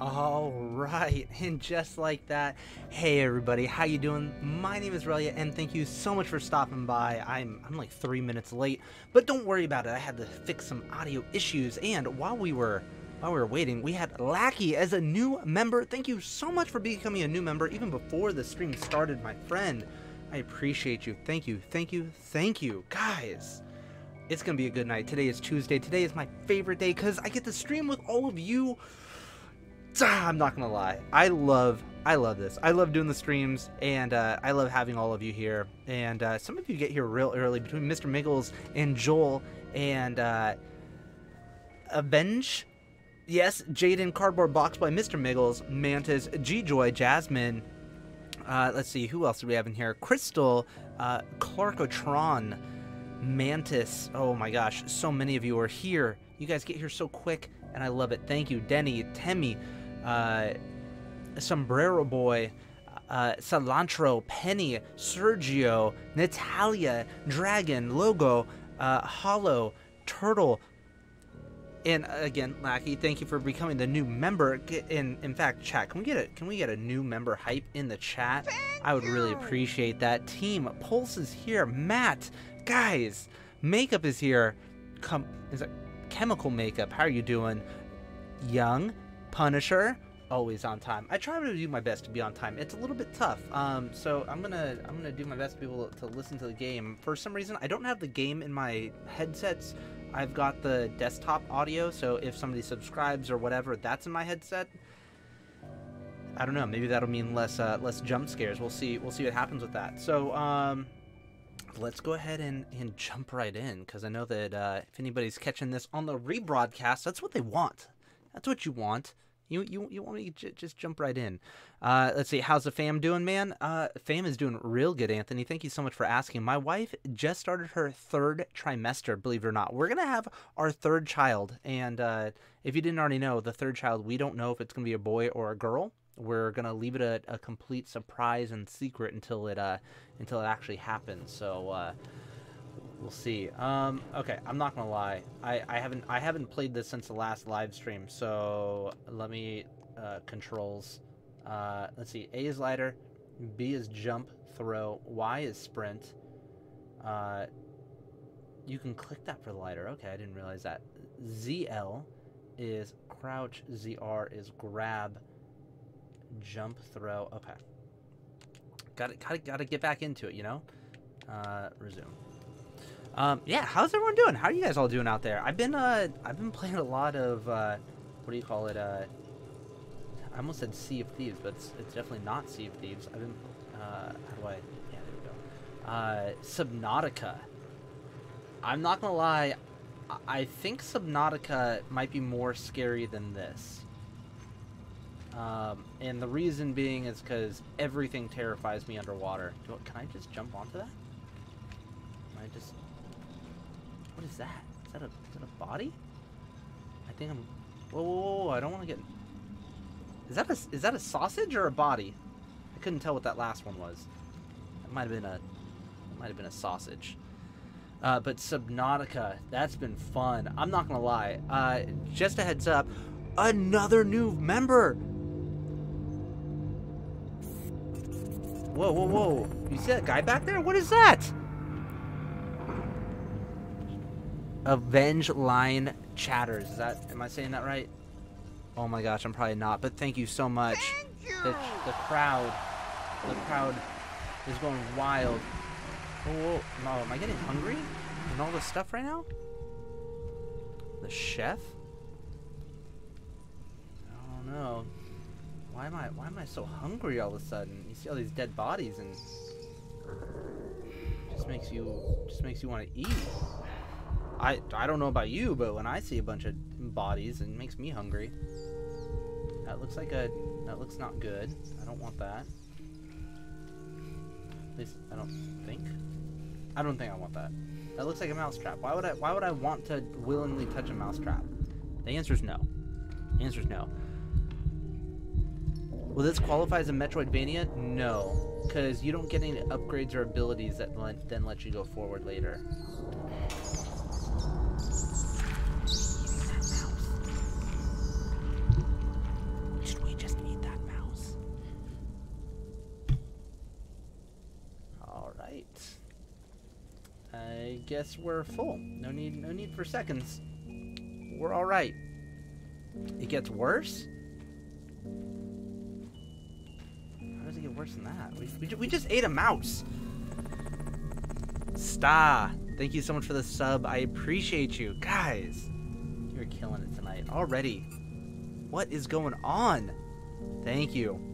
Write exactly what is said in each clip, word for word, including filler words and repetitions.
All right, and just like that, hey everybody, how you doing? My name is Relyea, and thank you so much for stopping by. I'm, I'm like three minutes late, but don't worry about it. I had to fix some audio issues, and while we were while we were waiting, we had Lackey as a new member. Thank you so much for becoming a new member even before the stream started, my friend. I appreciate you. Thank you, thank you, thank you, guys. It's gonna be a good night. Today is Tuesday. Today is my favorite day because I get to stream with all of you. I'm not gonna lie, I love I love this. I love doing the streams, and uh, I love having all of you here, and uh, some of you get here real early. Between Mister Miggles and Joel and uh, Avenge, yes, Jaden, Cardboard Box by Mister Miggles, Mantis, G-Joy, Jasmine, uh, let's see, who else do we have in here? Crystal, uh, Clarkotron, Mantis, oh my gosh, so many of you are here. You guys get here so quick, and I love it. Thank you, Denny, Temmie, uh, Sombrero Boy, uh, Cilantro, Penny, Sergio, Natalia, Dragon, Logo, uh, Hollow, Turtle, and again, Lackey. Thank you for becoming the new member. Get in, in fact, chat. Can we get a Can we get a new member hype in the chat? Thank I would you. really appreciate that. Team Pulse is here. Matt, guys, Makeup is here. Come, is it Chemical Makeup? How are you doing? Young, Punisher, always on time. I try to do my best to be on time. It's a little bit tough, um, so I'm gonna I'm gonna do my best to be able to listen to the game. For some reason, I don't have the game in my headsets. I've got the desktop audio, so if somebody subscribes or whatever, that's in my headset. I don't know. Maybe that'll mean less uh, less jump scares. We'll see. We'll see what happens with that. So. Um, Let's go ahead and, and jump right in, because I know that uh, if anybody's catching this on the rebroadcast, that's what they want. That's what you want. You you, you want me to j just jump right in. Uh, let's see. How's the fam doing, man? Uh, fam is doing real good, Anthony. Thank you so much for asking. My wife just started her third trimester, believe it or not. We're going to have our third child, and uh, if you didn't already know, the third child, we don't know if it's going to be a boy or a girl. We're gonna leave it a, a complete surprise and secret until it uh, until it actually happens. So uh, we'll see. Um, okay, I'm not gonna lie. I, I haven't I haven't played this since the last live stream. So let me uh, controls. Uh, let's see. A is lighter. B is jump, throw. Y is sprint. Uh, you can click that for lighter. Okay, I didn't realize that. Z L is crouch. Z R is grab. Jump, throw. Okay, got it. Got to got to get back into it, you know. Uh, resume. Um, yeah, how's everyone doing? How are you guys all doing out there? I've been uh, I've been playing a lot of uh, what do you call it? Uh, I almost said Sea of Thieves, but it's, it's definitely not Sea of Thieves. I've been uh, how do I? Yeah, there we go. Uh, Subnautica. I'm not gonna lie, I think Subnautica might be more scary than this. Um, and the reason being is because everything terrifies me underwater. Do, can I just jump onto that? Can I just... What is that? Is that a, is that a body? I think I'm... Whoa, whoa, whoa, I don't want to get... Is that, a, is that a sausage or a body? I couldn't tell what that last one was. It might have been a... It might have been a sausage. Uh, but Subnautica, that's been fun. I'm not going to lie. Uh, just a heads up, another new member! Whoa, whoa, whoa. You see that guy back there? What is that? Avenge Line Chatters. Is that, am I saying that right? Oh my gosh, I'm probably not, but thank you so much. Thank you. The, the crowd, the crowd is going wild. Oh, no, am I getting hungry? And all this stuff right now? The chef? I don't know. Why am I why am I so hungry all of a sudden? You see all these dead bodies and it just makes you just makes you want to eat. I I don't know about you, but when I see a bunch of bodies, it makes me hungry. That looks like a that looks not good. I don't want that. At least I don't think. I don't think I want that. That looks like a mousetrap. Why would I why would I want to willingly touch a mousetrap? The answer is no. The answer is no. Will this qualify as a Metroidvania? No, because you don't get any upgrades or abilities that let, then let you go forward later. Just I guess we're full. No need, no need for seconds. We're all right. It gets worse? How does it get worse than that? We, we, we just ate a mouse. Star, thank you so much for the sub. I appreciate you. Guys, you're killing it tonight already. What is going on? Thank you.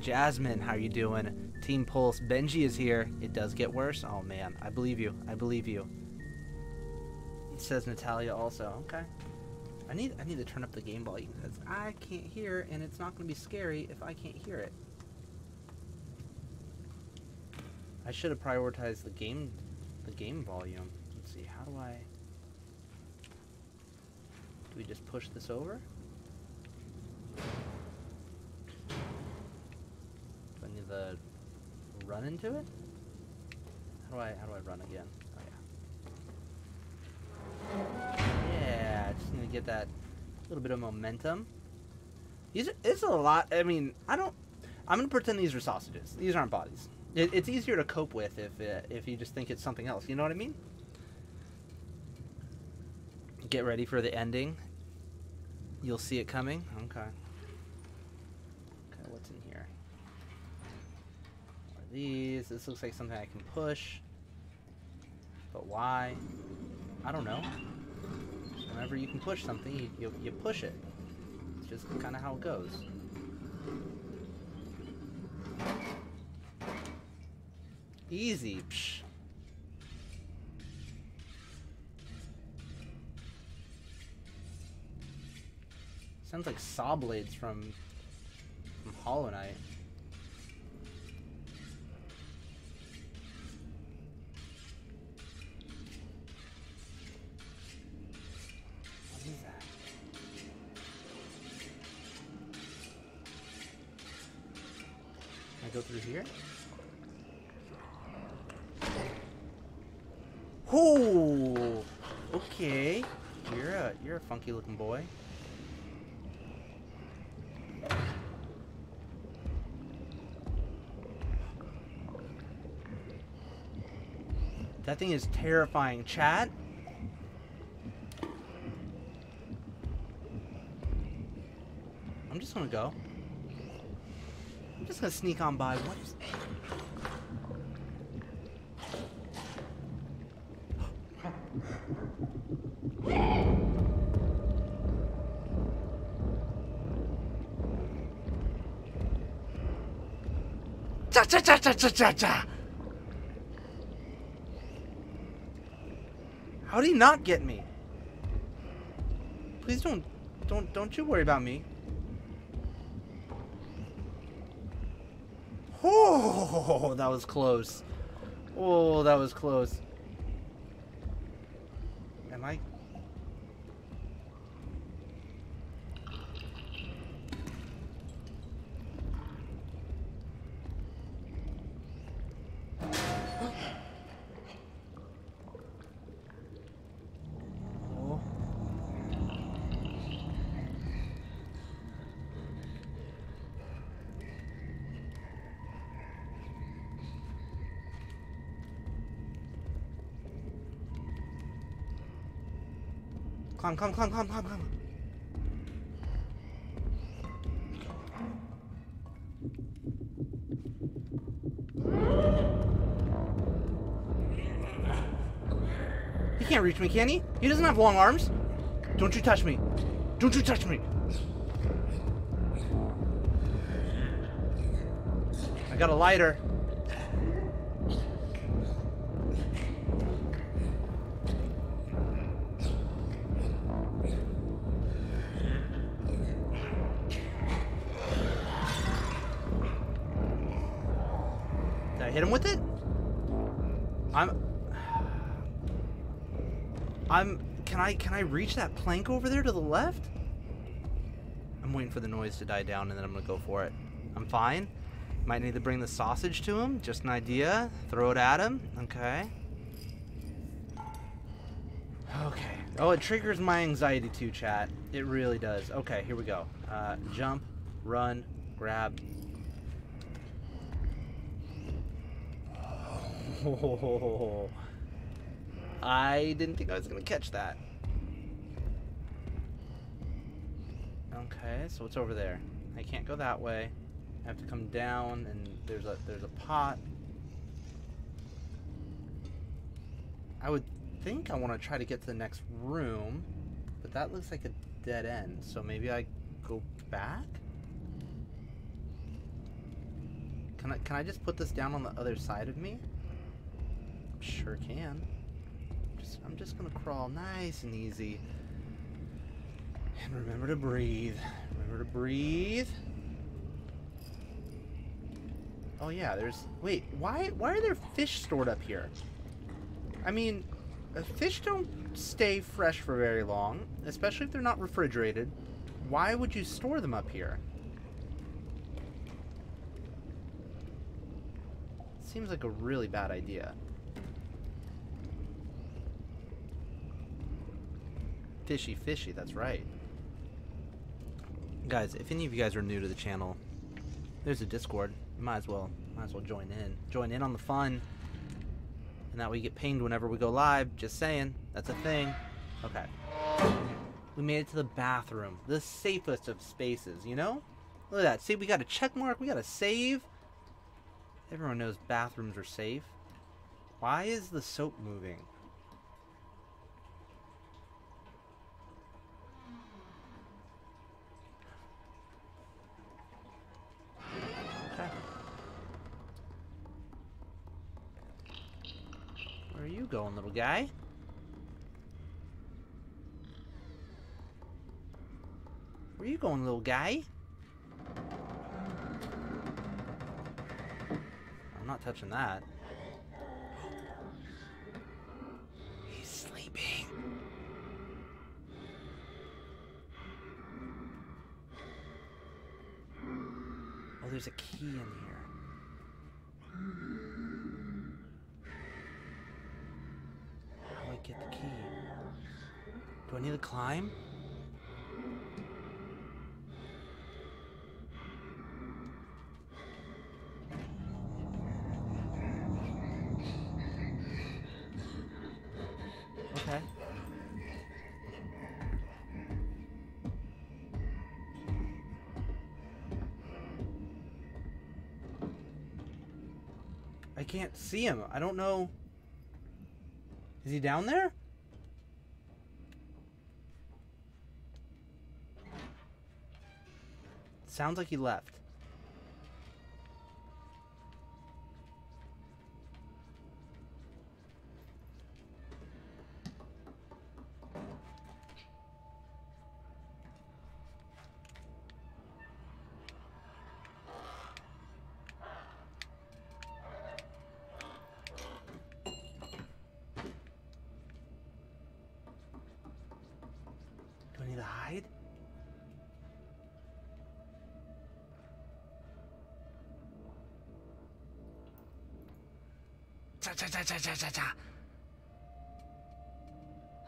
Jasmine, how you doing? Team Pulse, Benji is here. It does get worse. Oh man, I believe you. I believe you. It says Natalia also. Okay. I need I need to turn up the game volume because I can't hear, and it's not going to be scary if I can't hear it. I should have prioritized the game the game volume. Let's see. How do I? Do we just push this over? Do I need to run into it? How do I how do I run again? Oh yeah. Yeah, I just need to get that little bit of momentum. These are, it's a lot. I mean, I don't. I'm gonna pretend these are sausages. These aren't bodies. It, it's easier to cope with if it, if you just think it's something else. You know what I mean? Get ready for the ending. You'll see it coming. Okay. Okay, what's in here? What are these? This looks like something I can push. But why? I don't know. Whenever you can push something, you, you, you push it. It's just kind of how it goes. Easy. Psh. Sounds like saw blades from, from Hollow Knight. What is that? Can I go through here? Oh, okay. You're a you're a funky looking boy. That thing is terrifying, chat. I'm just gonna go. I'm just gonna sneak on by. What is cha cha cha cha cha cha. How did he not get me? Please don't, don't, don't you worry about me. Oh, that was close. Oh, that was close. Am I? Come, come, come, come, come, come. He can't reach me, can he? He doesn't have long arms. Don't you touch me. Don't you touch me. I got a lighter. Hit him with it? I'm I'm can I can I reach that plank over there to the left? I'm waiting for the noise to die down and then I'm gonna go for it. I'm fine. Might need to bring the sausage to him, just an idea. Throw it at him. Okay. Okay. Oh, it triggers my anxiety too, chat. It really does. Okay, here we go. Uh, jump, run, grab. Oh, I didn't think I was going to catch that. Okay, so what's over there? I can't go that way. I have to come down, and there's a there's a pot. I would think I want to try to get to the next room, but that looks like a dead end. So maybe I go back? Can I, can I just put this down on the other side of me? Sure can. Just, I'm just going to crawl nice and easy. And remember to breathe. Remember to breathe. Oh yeah, there's... Wait, why, why are there fish stored up here? I mean, fish don't stay fresh for very long, especially if they're not refrigerated. Why would you store them up here? Seems like a really bad idea. Fishy, fishy, that's right. Guys, if any of you guys are new to the channel, there's a Discord. Might as well, might as well join in. Join in on the fun. And that way you get pinged whenever we go live. Just saying. That's a thing. Okay. We made it to the bathroom. The safest of spaces, you know? Look at that. See, we got a check mark. We got a save. Everyone knows bathrooms are safe. Why is the soap moving? Where are you going, little guy? Where are you going, little guy? I'm not touching that. He's sleeping. Oh, there's a key in here. Get the key. Do I need to climb? Okay. I can't see him. I don't know. Is he down there? Sounds like he left.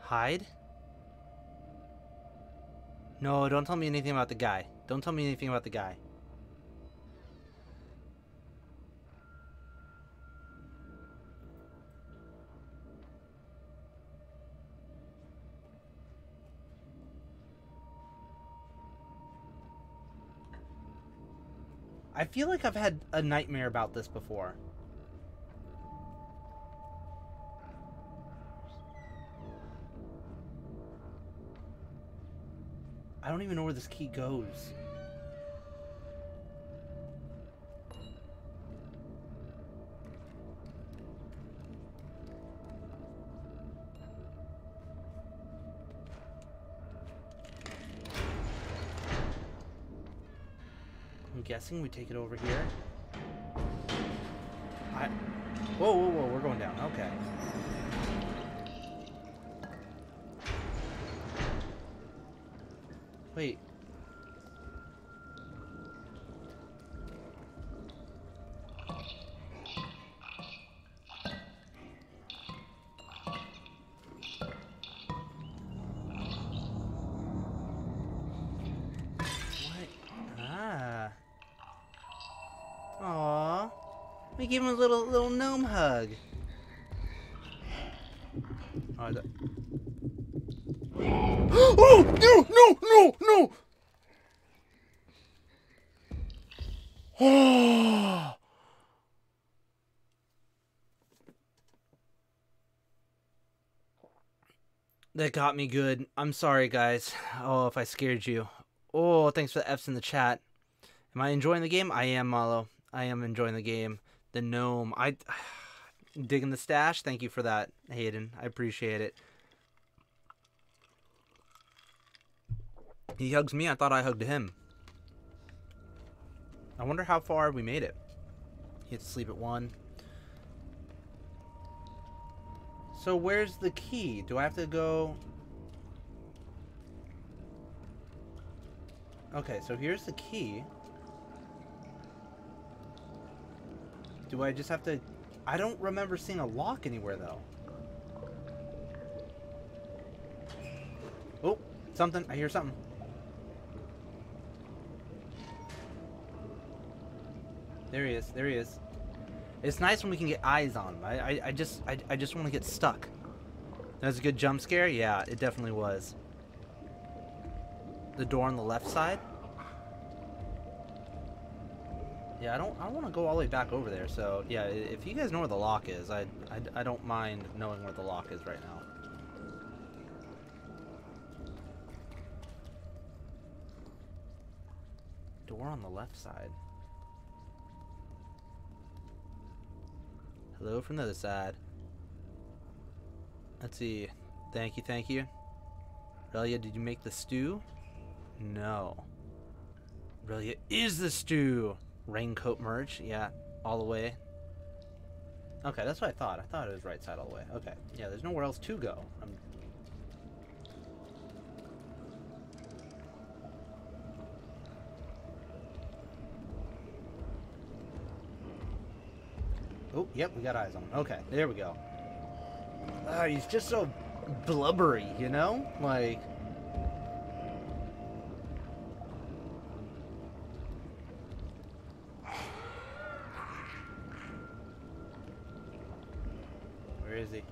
Hide? No, don't tell me anything about the guy. Don't tell me anything about the guy. I feel like I've had a nightmare about this before. I don't even know where this key goes. I'm guessing we take it over here. I... Whoa, whoa, whoa, we're going down. Okay. Wait. What? Ah. Aww. We gave him a little little gnome hug. Alright, that... Oh! No! No! No! No! Oh! That got me good. I'm sorry, guys. Oh, if I scared you. Oh, thanks for the F's in the chat. Am I enjoying the game? I am, Malo. I am enjoying the game. The gnome. I... Digging the stash. Thank you for that, Hayden. I appreciate it. He hugs me. I thought I hugged him. I wonder how far we made it. He had to sleep at one. So where's the key? Do I have to go... Okay, so here's the key. Do I just have to... I don't remember seeing a lock anywhere, though. Oh, something. I hear something. There he is. There he is. It's nice when we can get eyes on him. I, I, I just, I, I just want to get stuck. That was a good jump scare? Yeah, it definitely was. The door on the left side? Yeah, I don't, I want to go all the way back over there. So, yeah, if you guys know where the lock is, I, I, I don't mind knowing where the lock is right now. Door on the left side. Hello from the other side. Let's see. Thank you, thank you. Relyea, did you make the stew? No. Relyea is the stew! Raincoat merge, yeah, all the way. Okay, that's what I thought. I thought it was right side all the way. Okay, yeah, there's nowhere else to go. I'm... Oh, yep, we got eyes on him. Okay, there we go. Uh, he's just so blubbery, you know? Like... Where is he?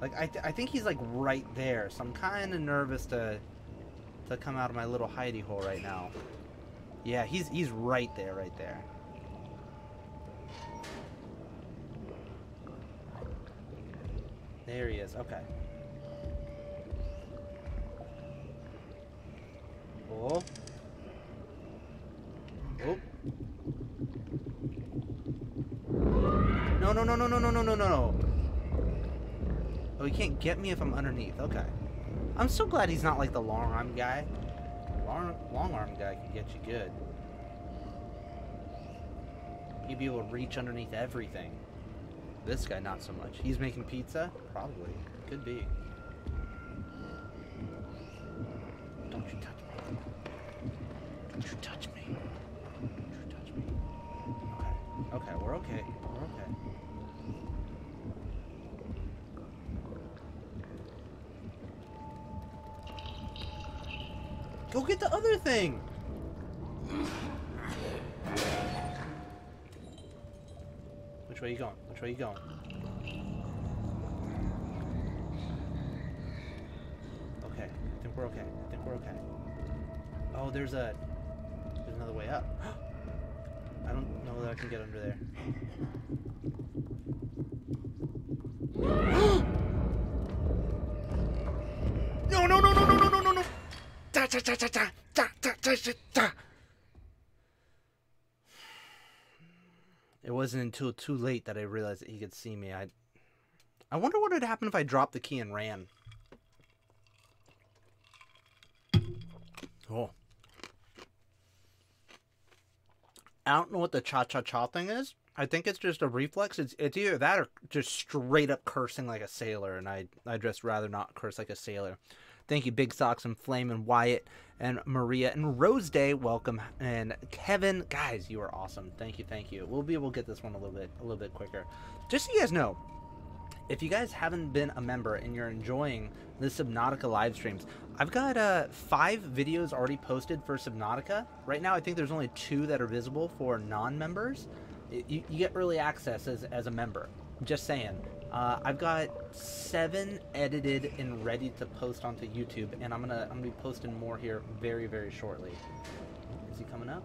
Like, I, th I think he's, like, right there, so I'm kind of nervous to, to come out of my little hidey hole right now. Yeah, he's he's right there, right there. There he is. Okay. Oh. Oh. No, no, no, no, no, no, no, no, no. Oh, he can't get me if I'm underneath. Okay. I'm so glad he's not like the long arm guy. Long, long arm guy can get you good. He'd be able to reach underneath everything. This guy, not so much. He's making pizza? Probably. Could be. Don't you touch me. Don't you touch me. Don't you touch me. Okay. Okay, we're okay. We're okay. Go get the other thing! Which way are you going? Which way are you going? Okay. I think we're okay. I think we're okay. Oh, there's a... There's another way up. I don't know that I can get under there. No, no, no, no, no, no, no, no, no! Da, da, da, da, da, da, da, da, da. It wasn't until too late that I realized that he could see me. I I wonder what would happen if I dropped the key and ran. Oh. I don't know what the cha-cha-cha thing is. I think it's just a reflex. It's, it's either that or just straight up cursing like a sailor, and I, I'd just rather not curse like a sailor. Thank you, Big Socks and Flame and Wyatt and Maria and Rose Day. Welcome. And Kevin. Guys, you are awesome. Thank you, thank you. We'll be able to get this one a little bit a little bit quicker. Just so you guys know, if you guys haven't been a member and you're enjoying the Subnautica live streams, I've got uh, five videos already posted for Subnautica. Right now, I think there's only two that are visible for non-members. you, you get early access as, as a member. Just saying. Uh, I've got seven edited and ready to post onto YouTube, and I'm gonna I'm gonna be posting more here very very shortly. Is he coming up?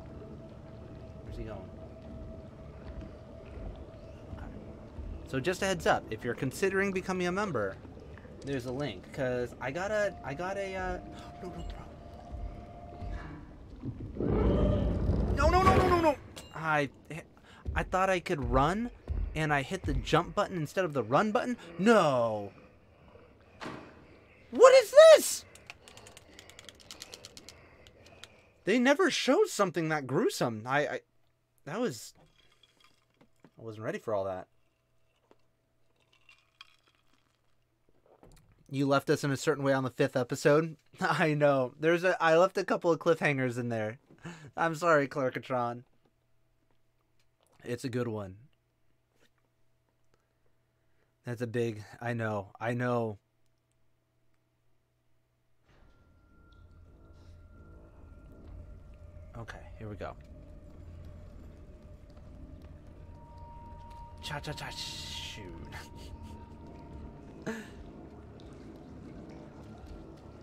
Where's he going? Okay. So just a heads up, if you're considering becoming a member, there's a link. Cause I got a I got a uh, no no no no no no no no! I I thought I could run. And I hit the jump button instead of the run button? No! What is this? They never showed something that gruesome. I, I that was, I wasn't ready for all that. You left us in a certain way on the fifth episode. I know. There's a, I left a couple of cliffhangers in there. I'm sorry, Clerkatron. It's a good one. That's a big, I know, I know. Okay, here we go. Cha cha cha, shoot.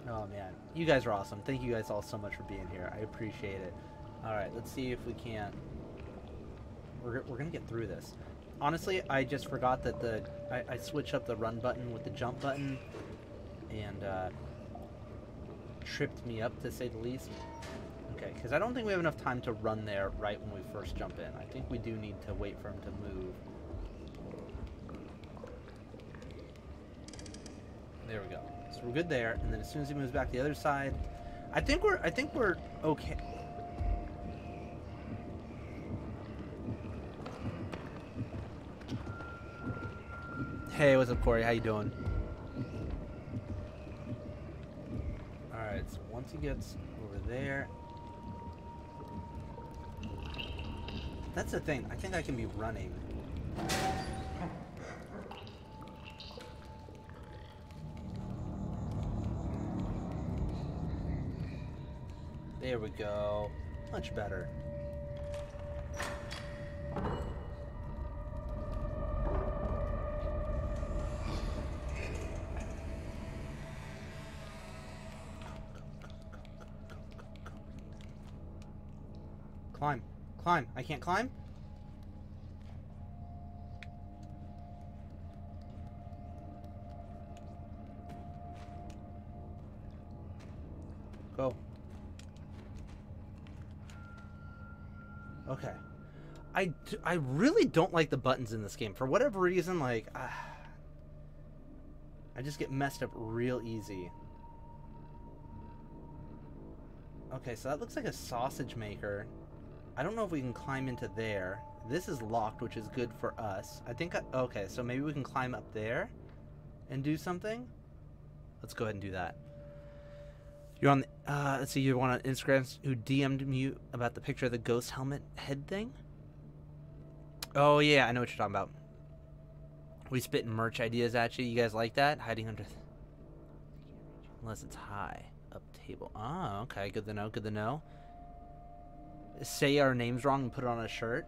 Oh man, you guys are awesome. Thank you guys all so much for being here. I appreciate it. All right, let's see if we can't. We're, we're gonna get through this. Honestly, I just forgot that the I, I switch up the run button with the jump button, and uh, tripped me up, to say the least. Okay, because I don't think we have enough time to run there right when we first jump in. I think we do need to wait for him to move. There we go. So we're good there, and then as soon as he moves back to the other side, I think we're I think we're okay. Hey, what's up, Corey? How you doing? Alright, so once he gets over there... That's the thing. I think I can be running. There we go. Much better. Climb. Climb. I can't climb? Go. Okay. I, do, I really don't like the buttons in this game. For whatever reason, like... Uh, I just get messed up real easy. Okay, so that looks like a sausage maker. I don't know if we can climb into there. This is locked, which is good for us. I think, I, okay, so maybe we can climb up there and do something. Let's go ahead and do that. You're on, the, uh, let's see, you're one on Instagram who D M'd you about the picture of the ghost helmet head thing? Oh yeah, I know what you're talking about. We spitting merch ideas at you. You guys like that? Hiding under, th unless it's high up table. Oh, okay, good to know, good to know. Say our names wrong and put it on a shirt.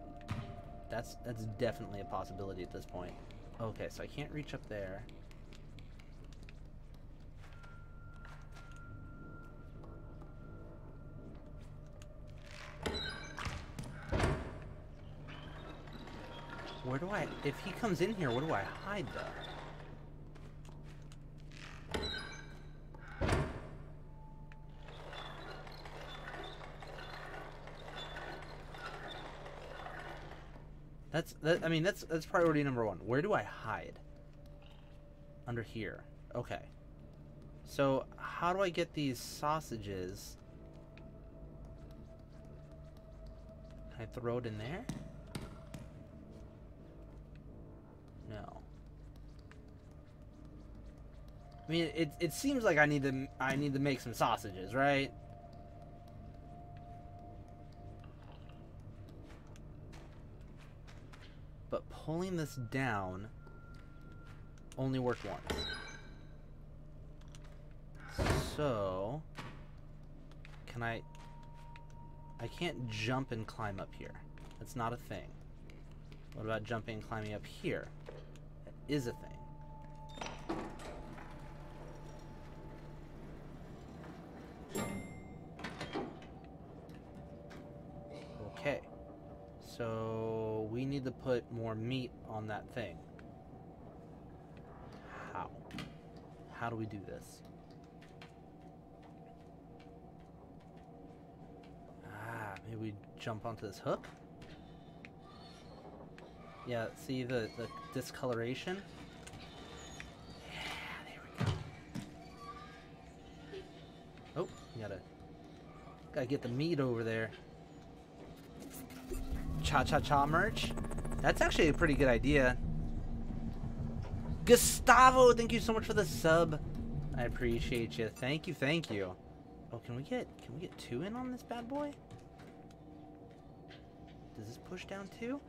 That's that's definitely a possibility at this point. Okay, so I can't reach up there. Where do I... If he comes in here, where do I hide, though? That's, that, I mean, that's, that's priority number one. Where do I hide? Under here. Okay. So, how do I get these sausages? Can I throw it in there? No. I mean, it, it seems like I need to, I need to make some sausages, right? But pulling this down only worked once. So, can I... I can't jump and climb up here. That's not a thing. What about jumping and climbing up here? That is a thing. Okay. So we need to put more meat on that thing. How? How do we do this? Ah, maybe we jump onto this hook? Yeah, see the, the discoloration? Yeah, there we go. Oh, you gotta, gotta get the meat over there. Cha-cha-cha merch? That's actually a pretty good idea. Gustavo, thank you so much for the sub. I appreciate you. Thank you, thank you. Oh, can we get, can we get two in on this bad boy? Does this push down two?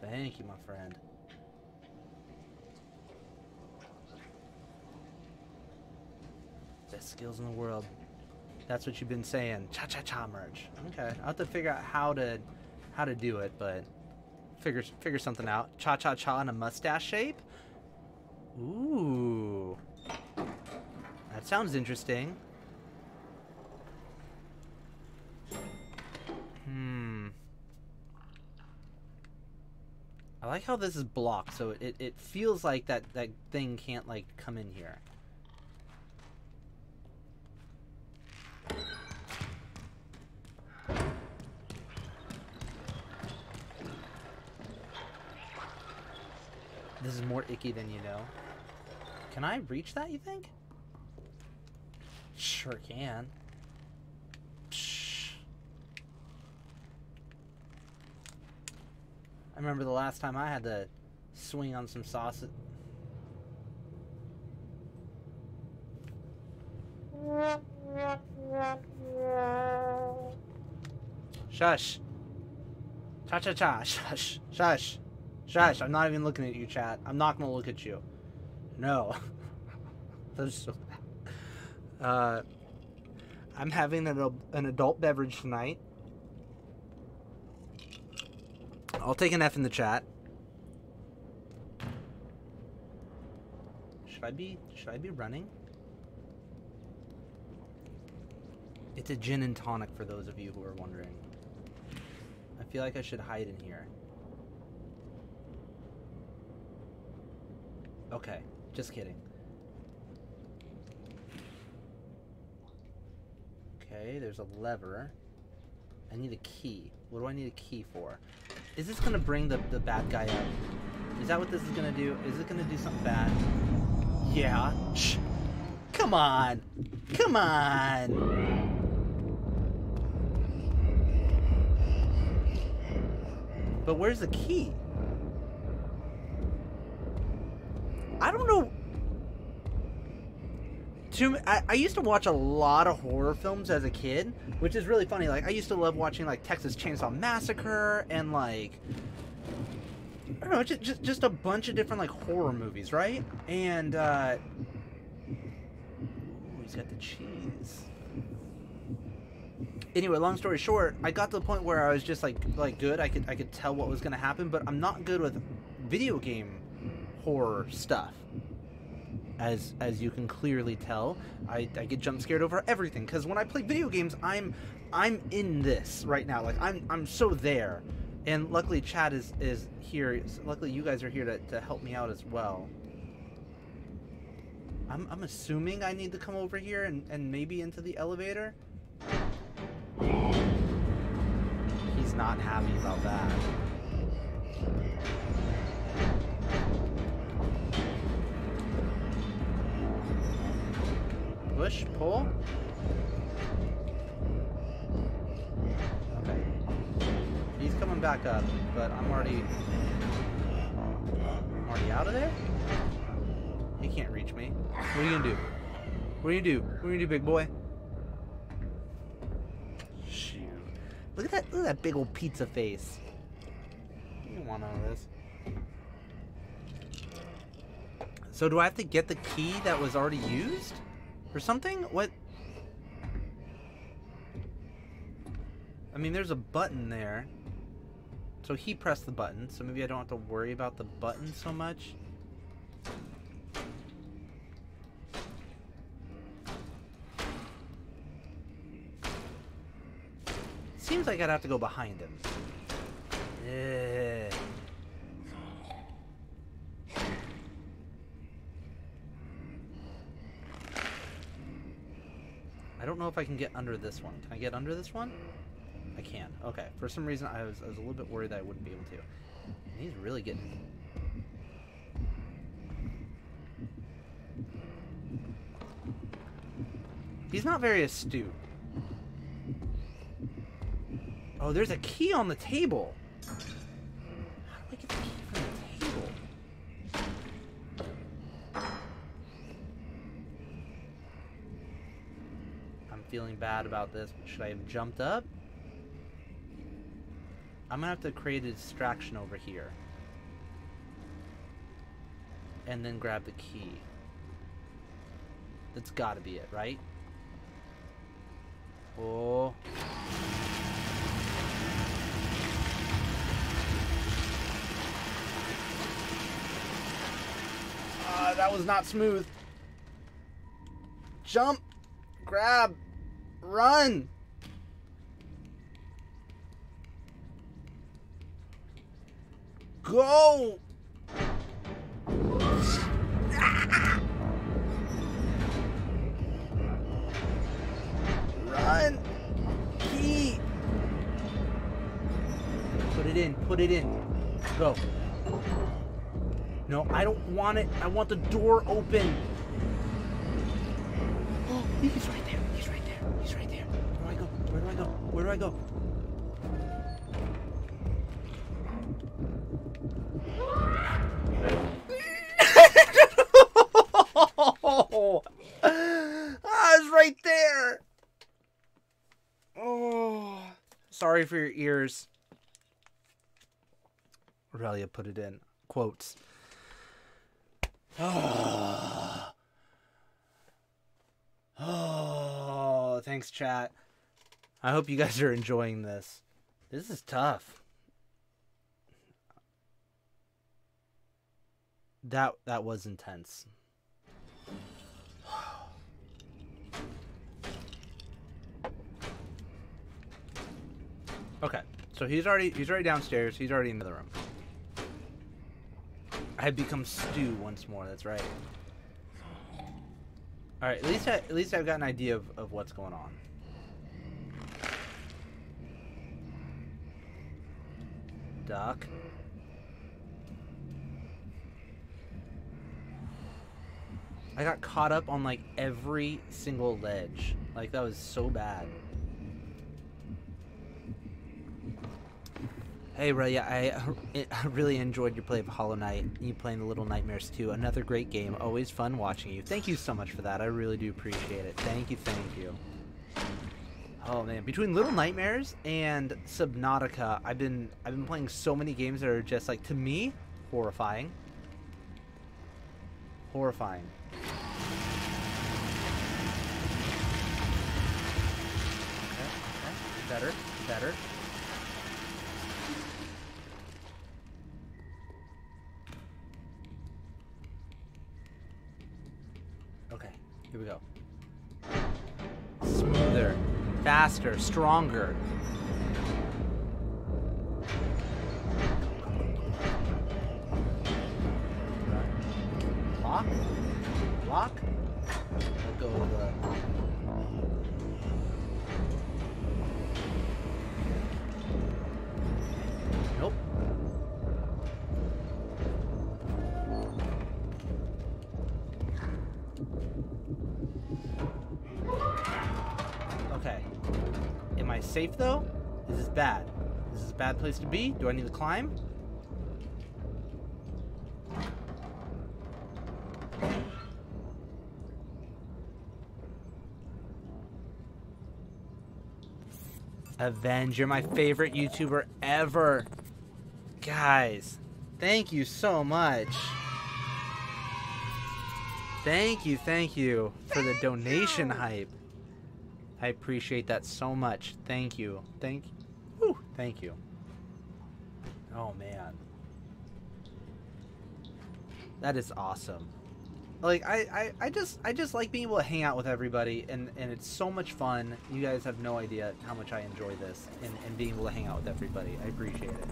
Thank you, my friend. Best skills in the world. That's what you've been saying. Cha-cha-cha merge. Okay, I'll have to figure out how to how to do it, but figure figure something out. Cha-cha-cha in a mustache shape. Ooh, that sounds interesting. Hmm. I like how this is blocked, so it, it feels like that, that thing can't, like, come in here. This is more icky than you know. Can I reach that, you think? Sure can. I remember the last time I had to swing on some sausage. Shush. Cha-cha-cha. Shush. Shush. Shush. I'm not even looking at you, chat. I'm not going to look at you. No. That was so bad. Uh, I'm having an, an adult beverage tonight. I'll take an F in the chat. Should I be should I be running? It's a gin and tonic for those of you who are wondering. I feel like I should hide in here. Okay, just kidding. Okay, there's a lever. I need a key. What do I need a key for? Is this gonna bring the, the bad guy up? Is that what this is gonna do? Is it gonna do something bad? Yeah. Shh. Come on. Come on. But where's the key? I don't know. Too, I, I used to watch a lot of horror films as a kid, which is really funny. Like, I used to love watching, like, Texas Chainsaw Massacre and, like, I don't know, just, just, just a bunch of different, like, horror movies, right? And, uh, ooh, he's got the cheese. Anyway, long story short, I got to the point where I was just, like, like good. I could, I could tell what was going to happen, but I'm not good with video game horror stuff. As as you can clearly tell, I, I get jump scared over everything. Cause when I play video games, I'm I'm in this right now. Like I'm I'm so there. And luckily chat is, is here. Luckily you guys are here to, to help me out as well. I'm I'm assuming I need to come over here and, and maybe into the elevator. He's not happy about that. Push, pull. Okay. He's coming back up, but I'm already, I'm already out of there? He can't reach me. What are you gonna do? What are you gonna do? What are you gonna do, big boy? Shoot. Look at that, look at that big old pizza face. You don't want none of this. So do I have to get the key that was already used? Or something? What? I mean, there's a button there So he pressed the button, so maybe I don't have to worry about the button so much. Seems like I'd have to go behind him. Yeah. I don't know if I can get under this one. Can I get under this one? I can. Okay. For some reason, I was, I was a little bit worried that I wouldn't be able to. And he's really getting... He's not very astute. Oh, there's a key on the table. How do I get the key from the table? I'm feeling bad about this. Should I have jumped up? I'm gonna have to create a distraction over here. And then grab the key. That's gotta be it, right? Oh... Uh, that was not smooth. Jump, grab, run. Go. Ah! Run. Key. Put it in, put it in. Go. No, I don't want it. I want the door open. Oh, he's right there. He's right there. He's right there. Where do I go? Where do I go? Where do I go? Ah, it's right there. Oh, sorry for your ears. Relyea put it in quotes. Oh. Oh, thanks chat. I hope you guys are enjoying this. This is tough. That that was intense. Okay. So he's already he's already downstairs. He's already in the room. I have become stew once more, that's right. Alright, at least I, at least I've got an idea of, of what's going on. Duck. I got caught up on like every single ledge. Like that was so bad. Hey, Relyea, I, I really enjoyed your play of Hollow Knight. You playing the Little Nightmares too. Another great game. Always fun watching you. Thank you so much for that. I really do appreciate it. Thank you, thank you. Oh man, between Little Nightmares and Subnautica, I've been I've been playing so many games that are just like, to me, horrifying. Horrifying. Okay, okay. Better, better. Here we go. Smoother, faster, stronger. Lock, lock. Let go of the. Nope. Safe though? This is bad. This is a bad place to be. Do I need to climb? Avenge, you're my favorite YouTuber ever. Guys, thank you so much. Thank you, thank you for the donation hype. I appreciate that so much. Thank you. Thank you. Thank you. Oh, man. That is awesome. Like, I, I, I just I just like being able to hang out with everybody, and, and it's so much fun. You guys have no idea how much I enjoy this, and, and being able to hang out with everybody. I appreciate it.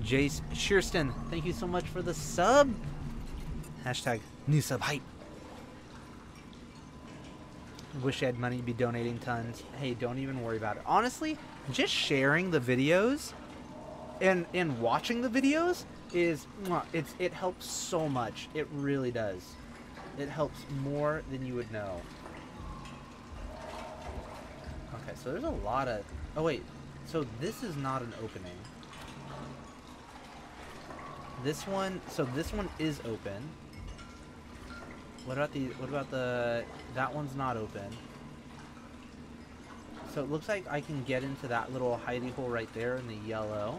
Jace Shearston, thank you so much for the sub. Hashtag new sub hype. Wish I had money to be donating tons. Hey, don't even worry about it. Honestly, just sharing the videos and, and watching the videos... Is it's it helps so much. It really does. It helps more than you would know. Okay, so there's a lot of... Oh wait, so this is not an opening. This one, so this one is open. What about the what about the that one's not open. So it looks like I can get into that little hidey hole right there in the yellow.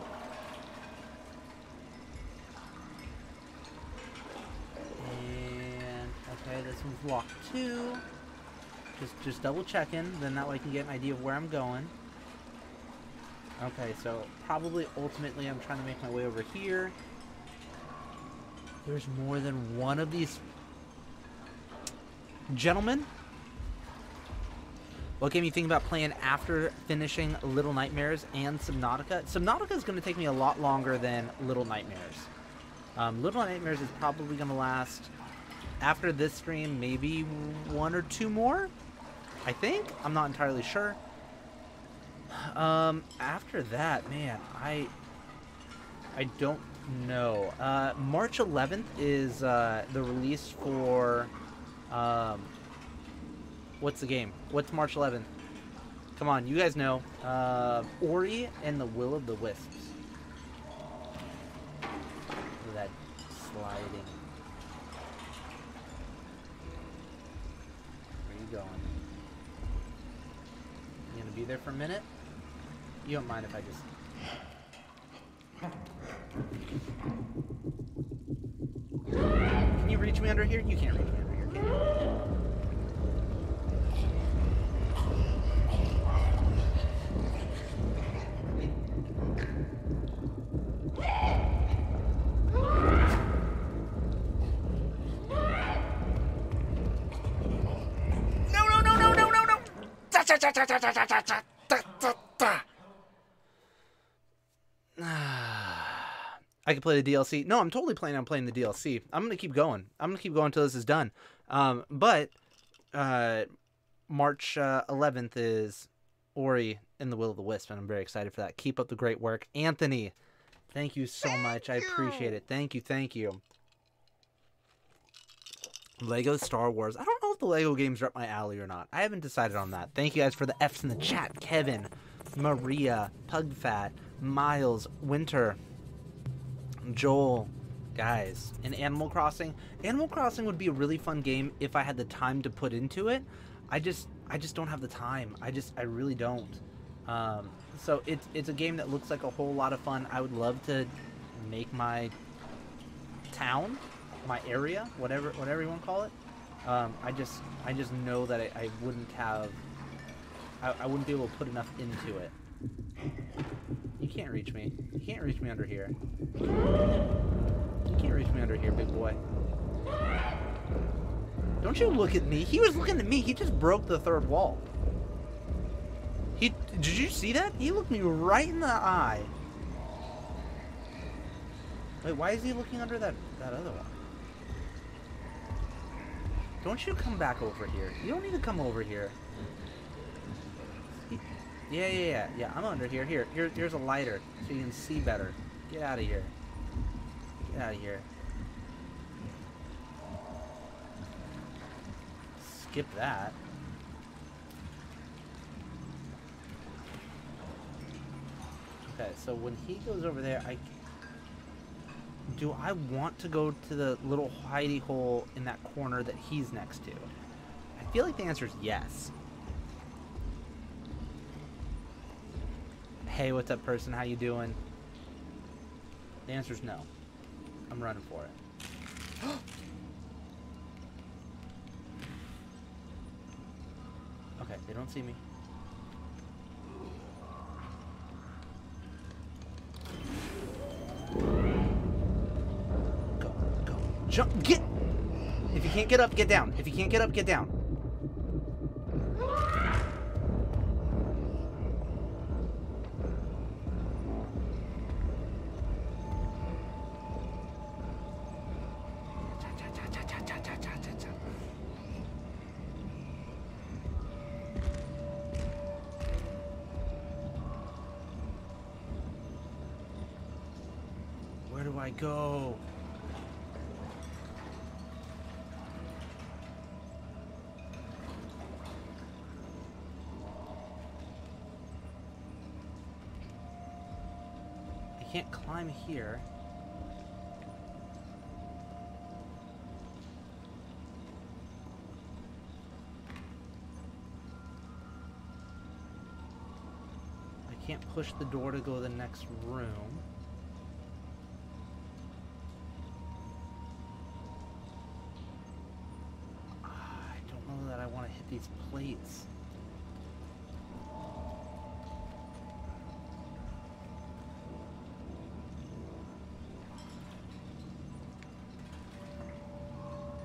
Okay, this one's locked too. Just just double checking, then that way I can get an idea of where I'm going. Okay, so probably ultimately I'm trying to make my way over here. There's more than one of these gentlemen. What game you think about playing after finishing Little Nightmares and Subnautica? Subnautica is going to take me a lot longer than Little Nightmares. Um, Little Nightmares is probably going to last... After this stream, maybe one or two more, I think. I'm not entirely sure. Um, after that, man, I I don't know. Uh, March eleventh is uh, the release for um, what's the game? What's March eleventh? Come on, you guys know. Uh, Ori and the Will of the Wisps. Look at that sliding. Going. You gonna be there for a minute? You don't mind if I just... Can you reach me under here? You can't reach me under here, can you? I could play the D L C. No, I'm totally planning on playing the D L C. I'm gonna keep going. I'm gonna keep going until this is done. Um, but uh, March uh, eleventh is Ori and the Will of the Wisp, and I'm very excited for that. Keep up the great work, Anthony. Thank you so much. I appreciate it. Thank you. Thank you. Lego Star Wars. I don't know if the Lego games are up my alley or not. I haven't decided on that. Thank you guys for the F's in the chat. Kevin, Maria, Pugfat, Miles, Winter, Joel, guys. And Animal Crossing. Animal Crossing would be a really fun game if I had the time to put into it. I just, I just don't have the time. I just, I really don't. Um, so it's, it's a game that looks like a whole lot of fun. I would love to make my town. My area, whatever whatever you want to call it. um, I just I just know that I, I wouldn't have I, I wouldn't be able to put enough into it. You can't reach me. You can't reach me under here. You can't reach me under here, big boy. Don't you look at me. He was looking at me. He just broke the third wall. He did you see that? He looked me right in the eye. Wait, why is he looking under that that other one? Don't you come back over here. You don't need to come over here. Yeah, yeah, yeah. Yeah, I'm under here. Here, here here's a lighter so you can see better. Get out of here. Get out of here. Skip that. Okay, so when he goes over there, I... Do I want to go to the little hidey hole in that corner that he's next to? I feel like the answer is yes. Hey, what's up, person? How you doing? The answer is no. I'm running for it. Okay, they don't see me. Jump, get! If you can't get up, get down. If you can't get up, get down. Where do I go? I can't climb here. I can't push the door to go to the next room. These plates.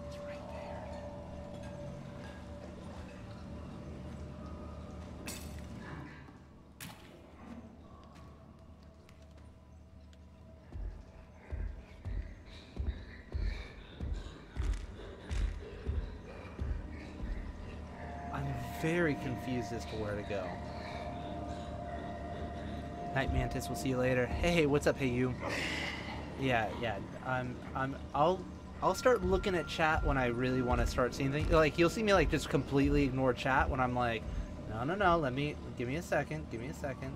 It's right there. Very confused as to where to go. Night Mantis, we'll see you later. Hey, hey, what's up, hey you? Yeah, yeah. I'm, I'm. I'll, I'll start looking at chat when I really want to start seeing things. Like you'll see me like just completely ignore chat when I'm like, no, no, no. Let me give me a second. Give me a second.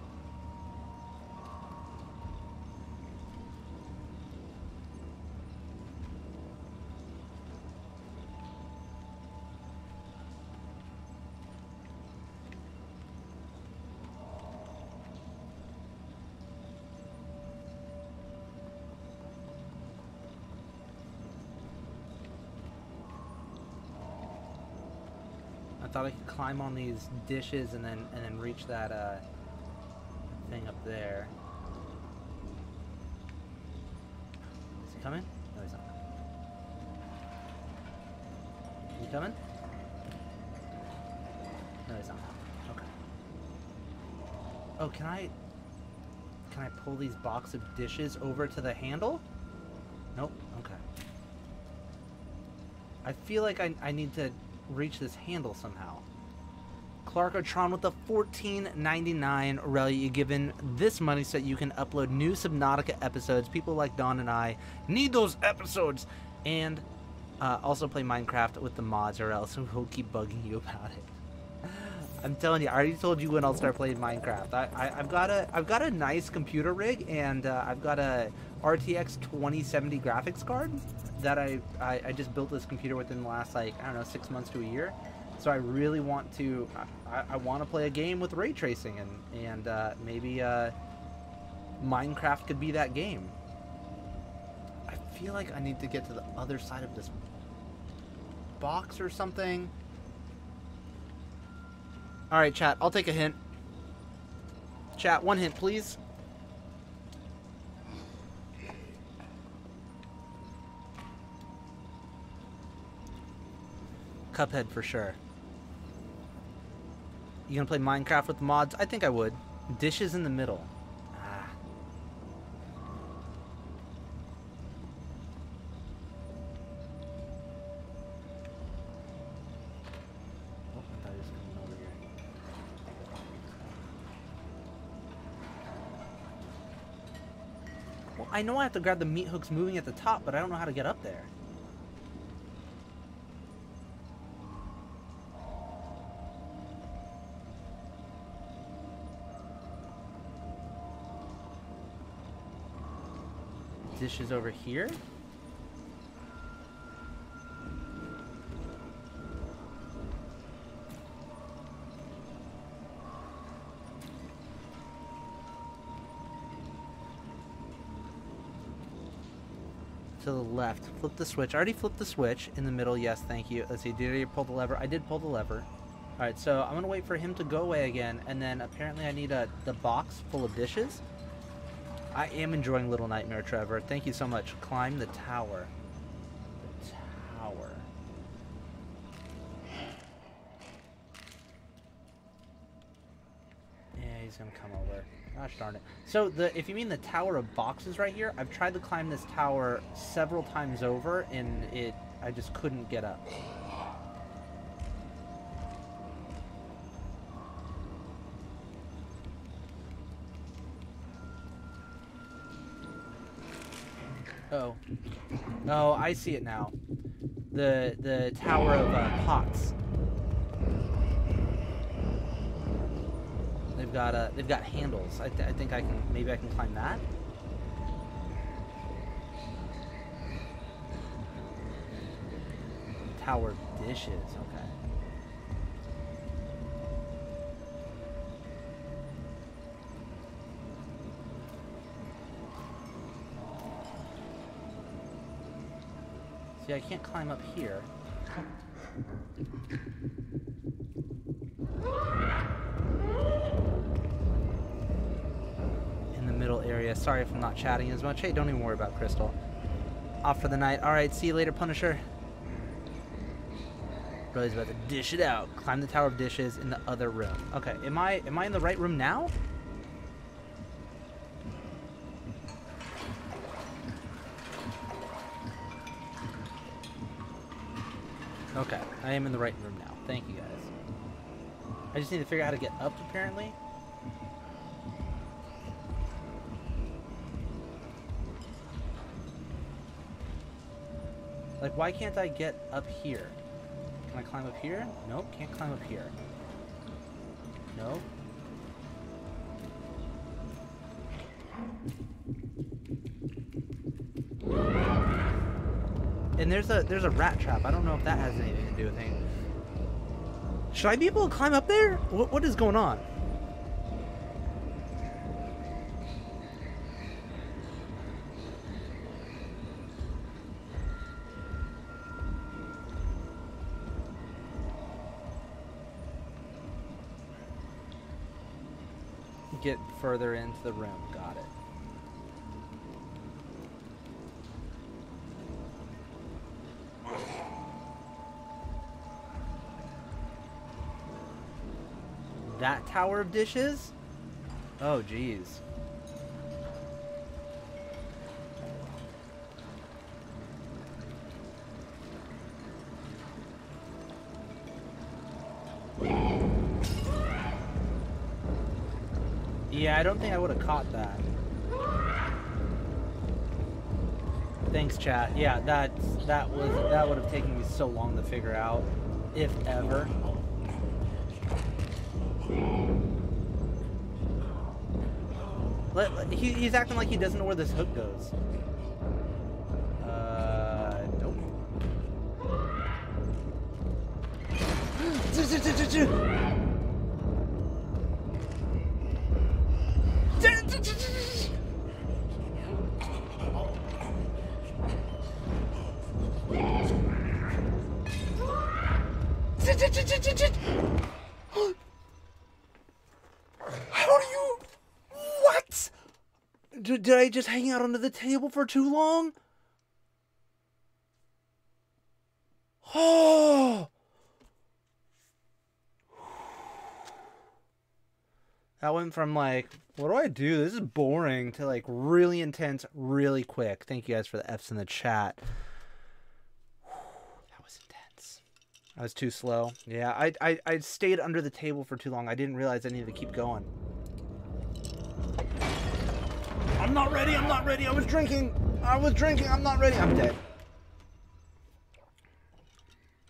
I thought I could climb on these dishes and then and then reach that uh, thing up there. Is he coming? No, he's not. Is he coming? No, he's not. Okay. Oh, can I? Can I pull these box of dishes over to the handle? Nope. Okay. I feel like I I need to reach this handle somehow. Clark O'Tron with the fourteen ninety-nine. Relyea, you given this money so that you can upload new Subnautica episodes. People like Don and I need those episodes. And uh, also play Minecraft with the mods or else we'll keep bugging you about it. I'm telling you, I already told you when I'll start playing Minecraft. I, I, I've got a I've got a nice computer rig and uh, I've got a R T X twenty seventy graphics card that I, I, I just built this computer within the last, like, I don't know, six months to a year. So I really want to, I, I want to play a game with ray tracing, and, and uh, maybe uh, Minecraft could be that game. I feel like I need to get to the other side of this box or something. All right, chat, I'll take a hint. Chat, one hint, please. Cuphead for sure. You gonna play Minecraft with mods? I think I would. Dishes in the middle. Ah. Oh, I thought he was coming over here. Well, I know I have to grab the meat hooks moving at the top, but I don't know how to get up there. Dishes over here. To the left. Flip the switch. I already flipped the switch in the middle. Yes, thank you. Let's see. Did I pull the lever? I did pull the lever. Alright, so I'm gonna wait for him to go away again, and then apparently I need a the box full of dishes. I am enjoying Little Nightmare, Trevor. Thank you so much. Climb the tower. It's gonna come over. Gosh darn it. So the if you mean the tower of boxes right here, I've tried to climb this tower several times over, and it I just couldn't get up. Oh, oh, I see it now. The the tower of uh, pots. They've got uh, they've got handles. I, th I think I can maybe I can climb that. Tower of dishes. Okay. See, I can't climb up here. In the middle area. Sorry if I'm not chatting as much. Hey, don't even worry about Crystal. Off for the night. Alright, see you later, Punisher. Bro's about to dish it out. Climb the Tower of Dishes in the other room. Okay, am I, am I in the right room now? Okay, I am in the right room now. Thank you, guys. I just need to figure out how to get up, apparently. Like, why can't I get up here? Can I climb up here? Nope, can't climb up here. Nope. And there's a there's a rat trap. I don't know if that has anything to do with anything. Should I be able to climb up there? What what is going on? Get further into the room. Got it. That tower of dishes? Oh, geez. Yeah, I don't think I would have caught that. Thanks, chat. Yeah, that's, that was that would have taken me so long to figure out, if ever. Let, let, he, he's acting like he doesn't know where this hook goes. Uh, nope. Did I just hang out under the table for too long? Oh! That went from like, what do I do? This is boring, to like really intense, really quick. Thank you guys for the F's in the chat. That was intense. I was too slow. Yeah, I, I, I stayed under the table for too long. I didn't realize I needed to keep going. I'm not ready, I'm not ready, I was drinking, I was drinking, I'm not ready, I'm dead.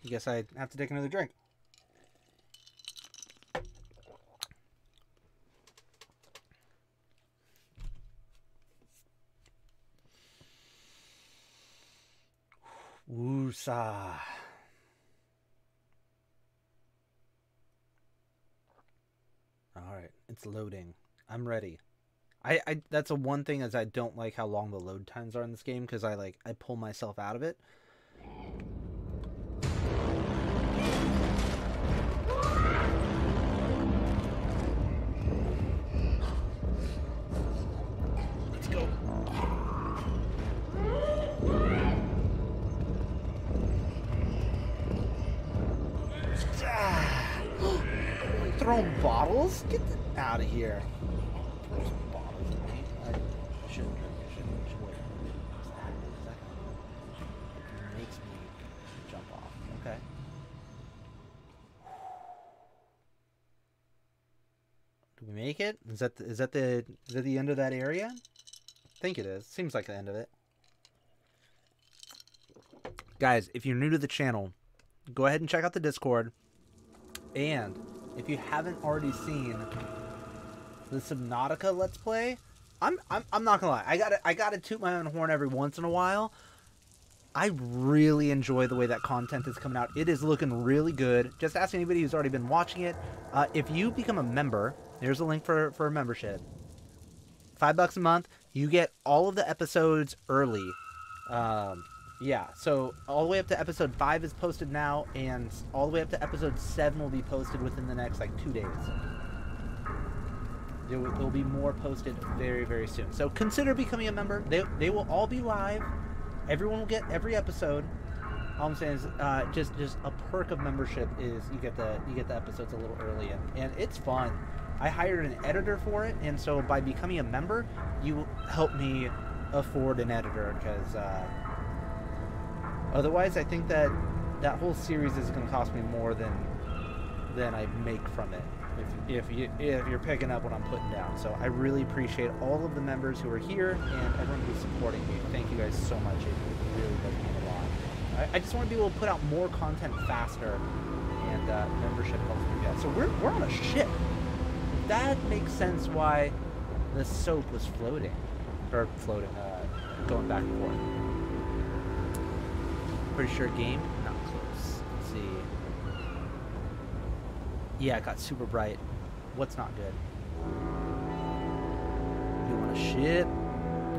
I guess I have to take another drink. Woosah. Alright, it's loading. I'm ready. I, I, that's the one thing is I don't like how long the load times are in this game, because I like I pull myself out of it. Let's go. Throwing bottles? Get the out of here. There's a bottle for me. I shouldn't drink it. Shouldn't drink it. Wait. What's that? Is that gonna It makes me jump off. Okay. Do we make it? Is that the, is that the is that the end of that area? I think it is. Seems like the end of it. Guys, if you're new to the channel, go ahead and check out the Discord. And if you haven't already seen the Subnautica Let's Play, I'm I'm I'm not gonna lie. I gotta I gotta toot my own horn every once in a while. I really enjoy the way that content is coming out. It is looking really good. Just ask anybody who's already been watching it. Uh, if you become a member, there's a link for for a membership. Five bucks a month. You get all of the episodes early. Um, yeah, so all the way up to episode five is posted now, and all the way up to episode seven will be posted within the next like two days. There will, there will be more posted very, very soon. So consider becoming a member. They, they will all be live. Everyone will get every episode. All I'm saying is, uh, just just a perk of membership is you get the you get the episodes a little early, and, and it's fun. I hired an editor for it, and so by becoming a member, you help me afford an editor, because uh, otherwise I think that that whole series is going to cost me more than than I make from it, if, if, you, if you're picking up what I'm putting down. So I really appreciate all of the members who are here and everyone who's supporting me. Thank you guys so much. It really does mean a lot. I, I just want to be able to put out more content faster, and uh, membership helps me do that. So we're, we're on a ship. That makes sense why the soap was floating, or floating, uh, going back and forth. Pretty sure game, not close. Let's see. Yeah, it got super bright. What's not good? You want a ship?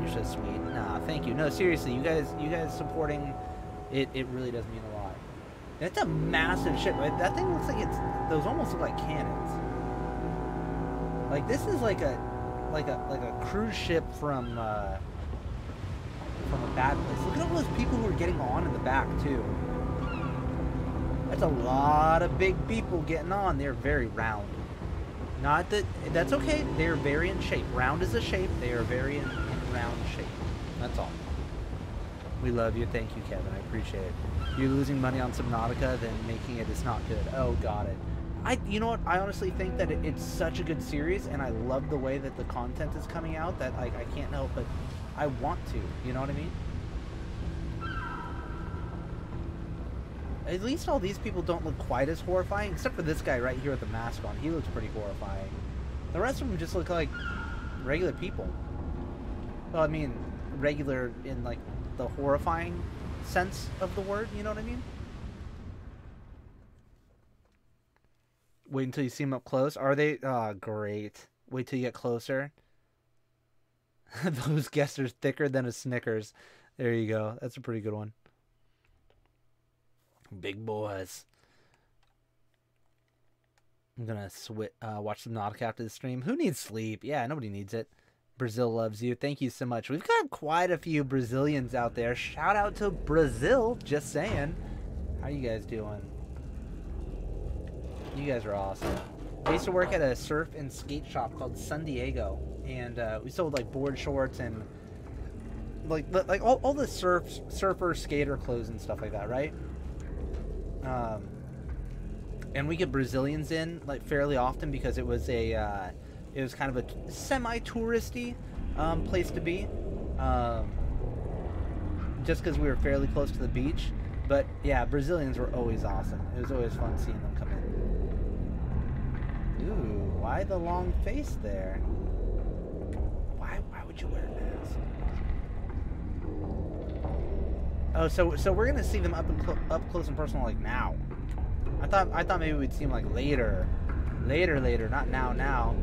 You're so sweet. Nah, thank you. No, seriously, you guys, you guys supporting it, it really does mean a lot. That's a massive ship, right? That thing looks like it's, those almost look like cannons. Like, this is like a, like a, like a cruise ship from, uh, from a bad place. Look at all those people who are getting on in the back, too. That's a lot of big people getting on. They're very round. Not that, that's okay. They're very in shape. Round is a shape. They are very in, in round shape. That's all. We love you. Thank you, Kevin. I appreciate it. You're losing money on Subnautica, then making it is not good. Oh, got it. I, you know what, I honestly think that it, it's such a good series, and I love the way that the content is coming out that I, I can't help but I want to, you know what I mean? At least all these people don't look quite as horrifying, except for this guy right here with the mask on. He looks pretty horrifying. The rest of them just look like regular people. Well, I mean, regular in, like, the horrifying sense of the word, you know what I mean? Wait until you see them up close. Are they? Oh, great. Wait till you get closer. Those guests are thicker than a Snickers. There you go. That's a pretty good one. Big boys. I'm going to swi- uh, watch some Nautica after the stream. Who needs sleep? Yeah, nobody needs it. Brazil loves you. Thank you so much. We've got quite a few Brazilians out there. Shout out to Brazil. Just saying. How you guys doing? You guys are awesome. I used to work at a surf and skate shop called San Diego, and uh, we sold like board shorts and like like all, all the surf surfer skater clothes and stuff like that, right? Um, and we get Brazilians in like fairly often because it was a uh, it was kind of a semi-touristy um, place to be, um, just because we were fairly close to the beach. But yeah, Brazilians were always awesome. It was always fun seeing them come in. Ooh, why the long face there? Why why would you wear a mask? Oh, so so we're gonna see them up and clo up close and personal like now. I thought I thought maybe we'd see them like later, later, later, not now, now.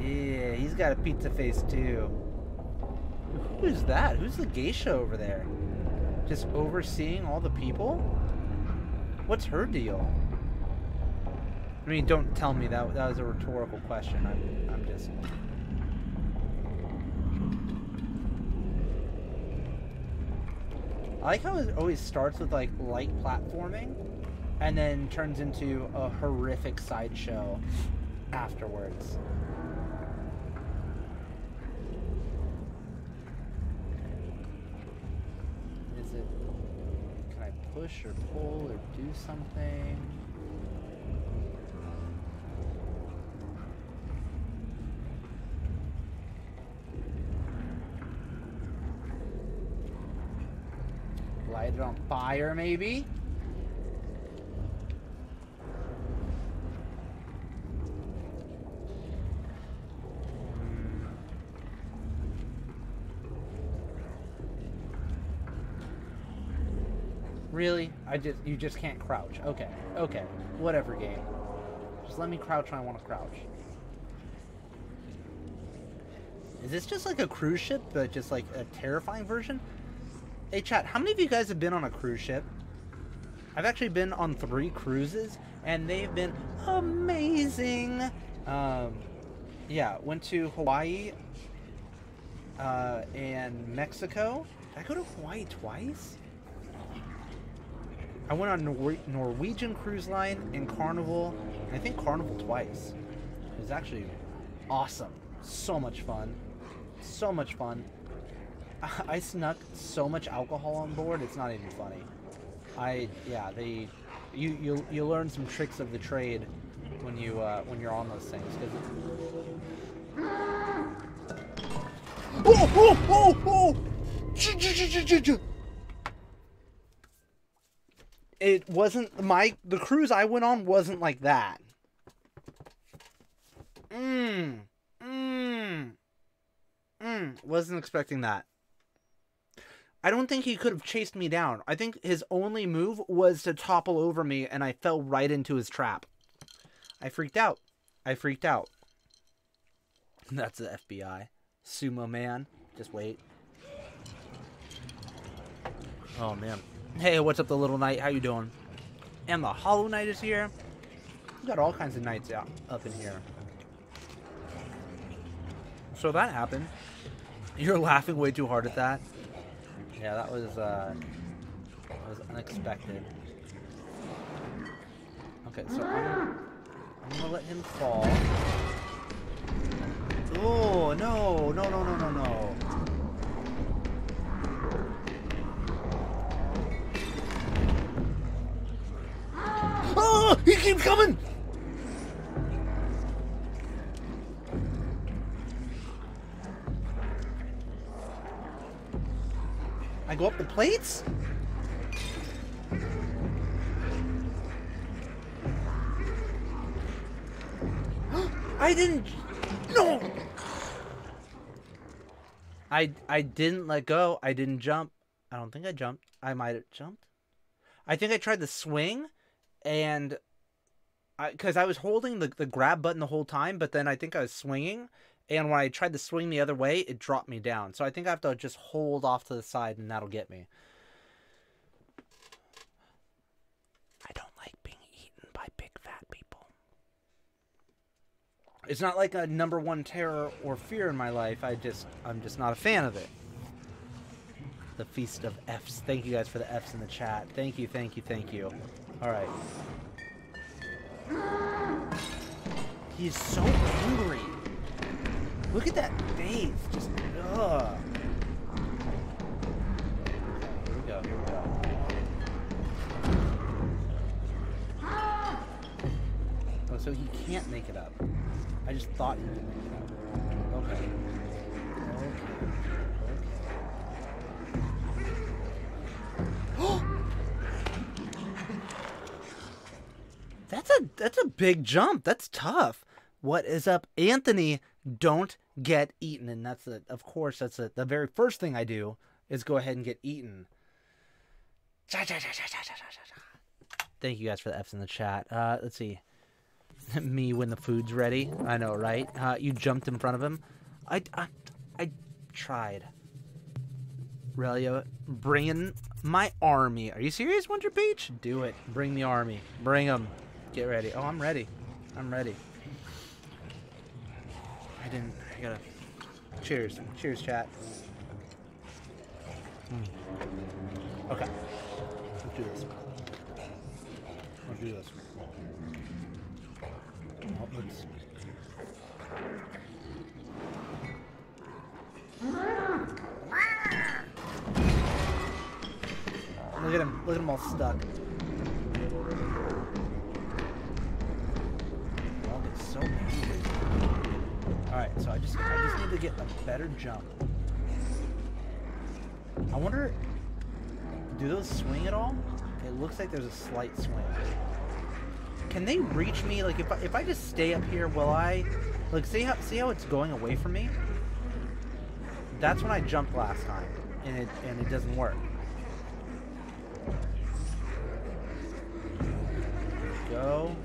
Yeah, he's got a pizza face too. Who's that? Who's the geisha over there? Just overseeing all the people? What's her deal? I mean, don't tell me that, that was a rhetorical question. I'm, I'm just... I like how it always starts with, like, light platforming. and then turns into a horrific sideshow afterwards. Is it, can I push or pull or do something? Light it on fire maybe? Really? I just, you just can't crouch. Okay, okay. Whatever, game. Just let me crouch when I want to crouch. Is this just like a cruise ship, but just like a terrifying version? Hey chat, how many of you guys have been on a cruise ship? I've actually been on three cruises, and they've been amazing! Um, yeah, went to Hawaii uh, and Mexico. Did I go to Hawaii twice? I went on Nor Norwegian Cruise Line and Carnival, and I think Carnival twice. It was actually awesome. So much fun. So much fun. I, I snuck so much alcohol on board, it's not even funny. I, yeah, they, you, you, you learn some tricks of the trade when, you, uh, when you're on those things. Cause it's... Oh, oh, oh, oh! Ch -ch -ch -ch -ch -ch. It wasn't my the cruise I went on wasn't like that. Mmm. Mmm. Mmm. Wasn't expecting that. I don't think he could have chased me down. I think his only move was to topple over me, and I fell right into his trap. I freaked out. I freaked out. That's the F B I. Sumo man. Just wait. Oh man. Hey, what's up, the Little Knight? How you doing? And the Hollow Knight is here. We got all kinds of knights out up in here. So that happened. You're laughing way too hard at that. Yeah, that was uh, that was unexpected. Okay, so I'm, I'm gonna let him fall. Oh no! No! No! No! No! No! Oh, he keeps coming! I go up the plates? I didn't... No! I, I didn't let go. I didn't jump. I don't think I jumped. I might have jumped. I think I tried to swing. And because I, I was holding the, the grab button the whole time, but then I think I was swinging. And when I tried to swing the other way, it dropped me down. So I think I have to just hold off to the side and that'll get me. I don't like being eaten by big fat people. It's not like a number one terror or fear in my life. I just, I'm just not a fan of it. The Feast of F's. Thank you guys for the F's in the chat. Thank you, thank you, thank you. Alright. He's so angry. Look at that face. Just, ugh. Here we go, here we go. Oh, so he can't make it up. I just thought he could make it up. Okay. That's a that's a big jump. That's tough. What is up, Anthony? Don't get eaten, and that's a, of course that's a, the very first thing I do is go ahead and get eaten. Thank you guys for the F's in the chat. Uh, let's see, me when the food's ready. I know, right? Uh, you jumped in front of him. I I, I tried. Relyea, bring in my army. Are you serious, Winter Beach? Do it. Bring the army. Bring them. Get ready. Oh, I'm ready. I'm ready. I didn't... I gotta... Cheers. Cheers, chat. Mm. Okay. Let's do this. Let's do do this. Oh, let's... Look at him. Look at him all stuck. I'll get so many. Alright, so I just I just need to get a better jump. I wonder, do those swing at all? It looks like there's a slight swing. Can they reach me? Like if I, if I just stay up here, will I? Like see how see how it's going away from me? That's when I jumped last time, and it and it doesn't work. Go.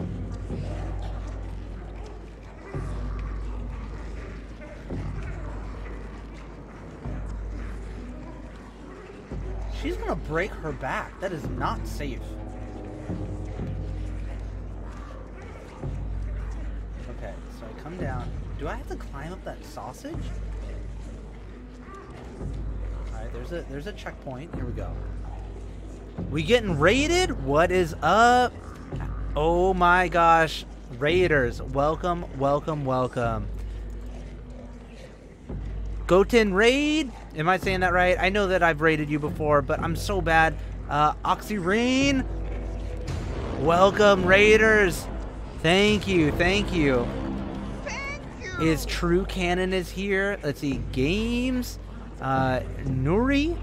She's gonna break her back. That is not safe. Okay, so I come down. Do I have to climb up that sausage? Alright, there's a there's a checkpoint. Here we go. We getting raided? What is up? Oh my gosh, raiders, welcome, welcome, welcome. Goten raid, am I saying that right? I know that I've raided you before, but I'm so bad. Uh, Oxyrene, welcome raiders. Thank you, thank you. Thank you. Is True Cannon is here. Let's see, Games, uh, Nuri.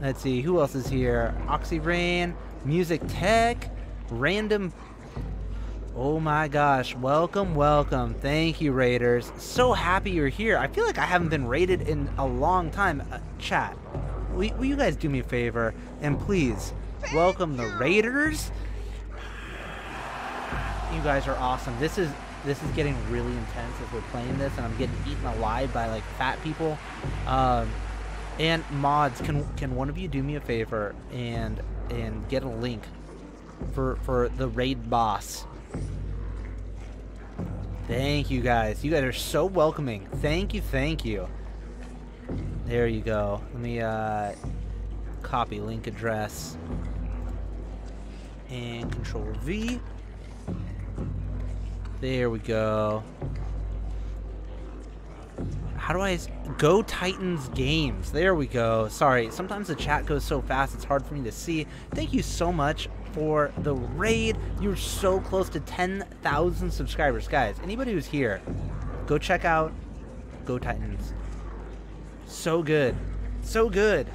Let's see, who else is here? Oxyrene, Music Tech, Random. Oh my gosh, welcome, welcome. Thank you, raiders. So happy you're here. I feel like I haven't been raided in a long time. Uh, chat, will, will you guys do me a favor and please welcome the raiders? You guys are awesome. This is this is getting really intense as we're playing this, and I'm getting eaten alive by like fat people. Um, and mods, can can one of you do me a favor and and get a link for for the raid boss? Thank you guys. You guys are so welcoming. Thank you, thank you. There you go. Let me uh, copy link address. And control V. There we go. How do I... Go Titans Games. There we go. Sorry, sometimes the chat goes so fast it's hard for me to see. Thank you so much for the raid. You're so close to ten thousand subscribers. Guys, anybody who's here, go check out Go Titans. So good. So good.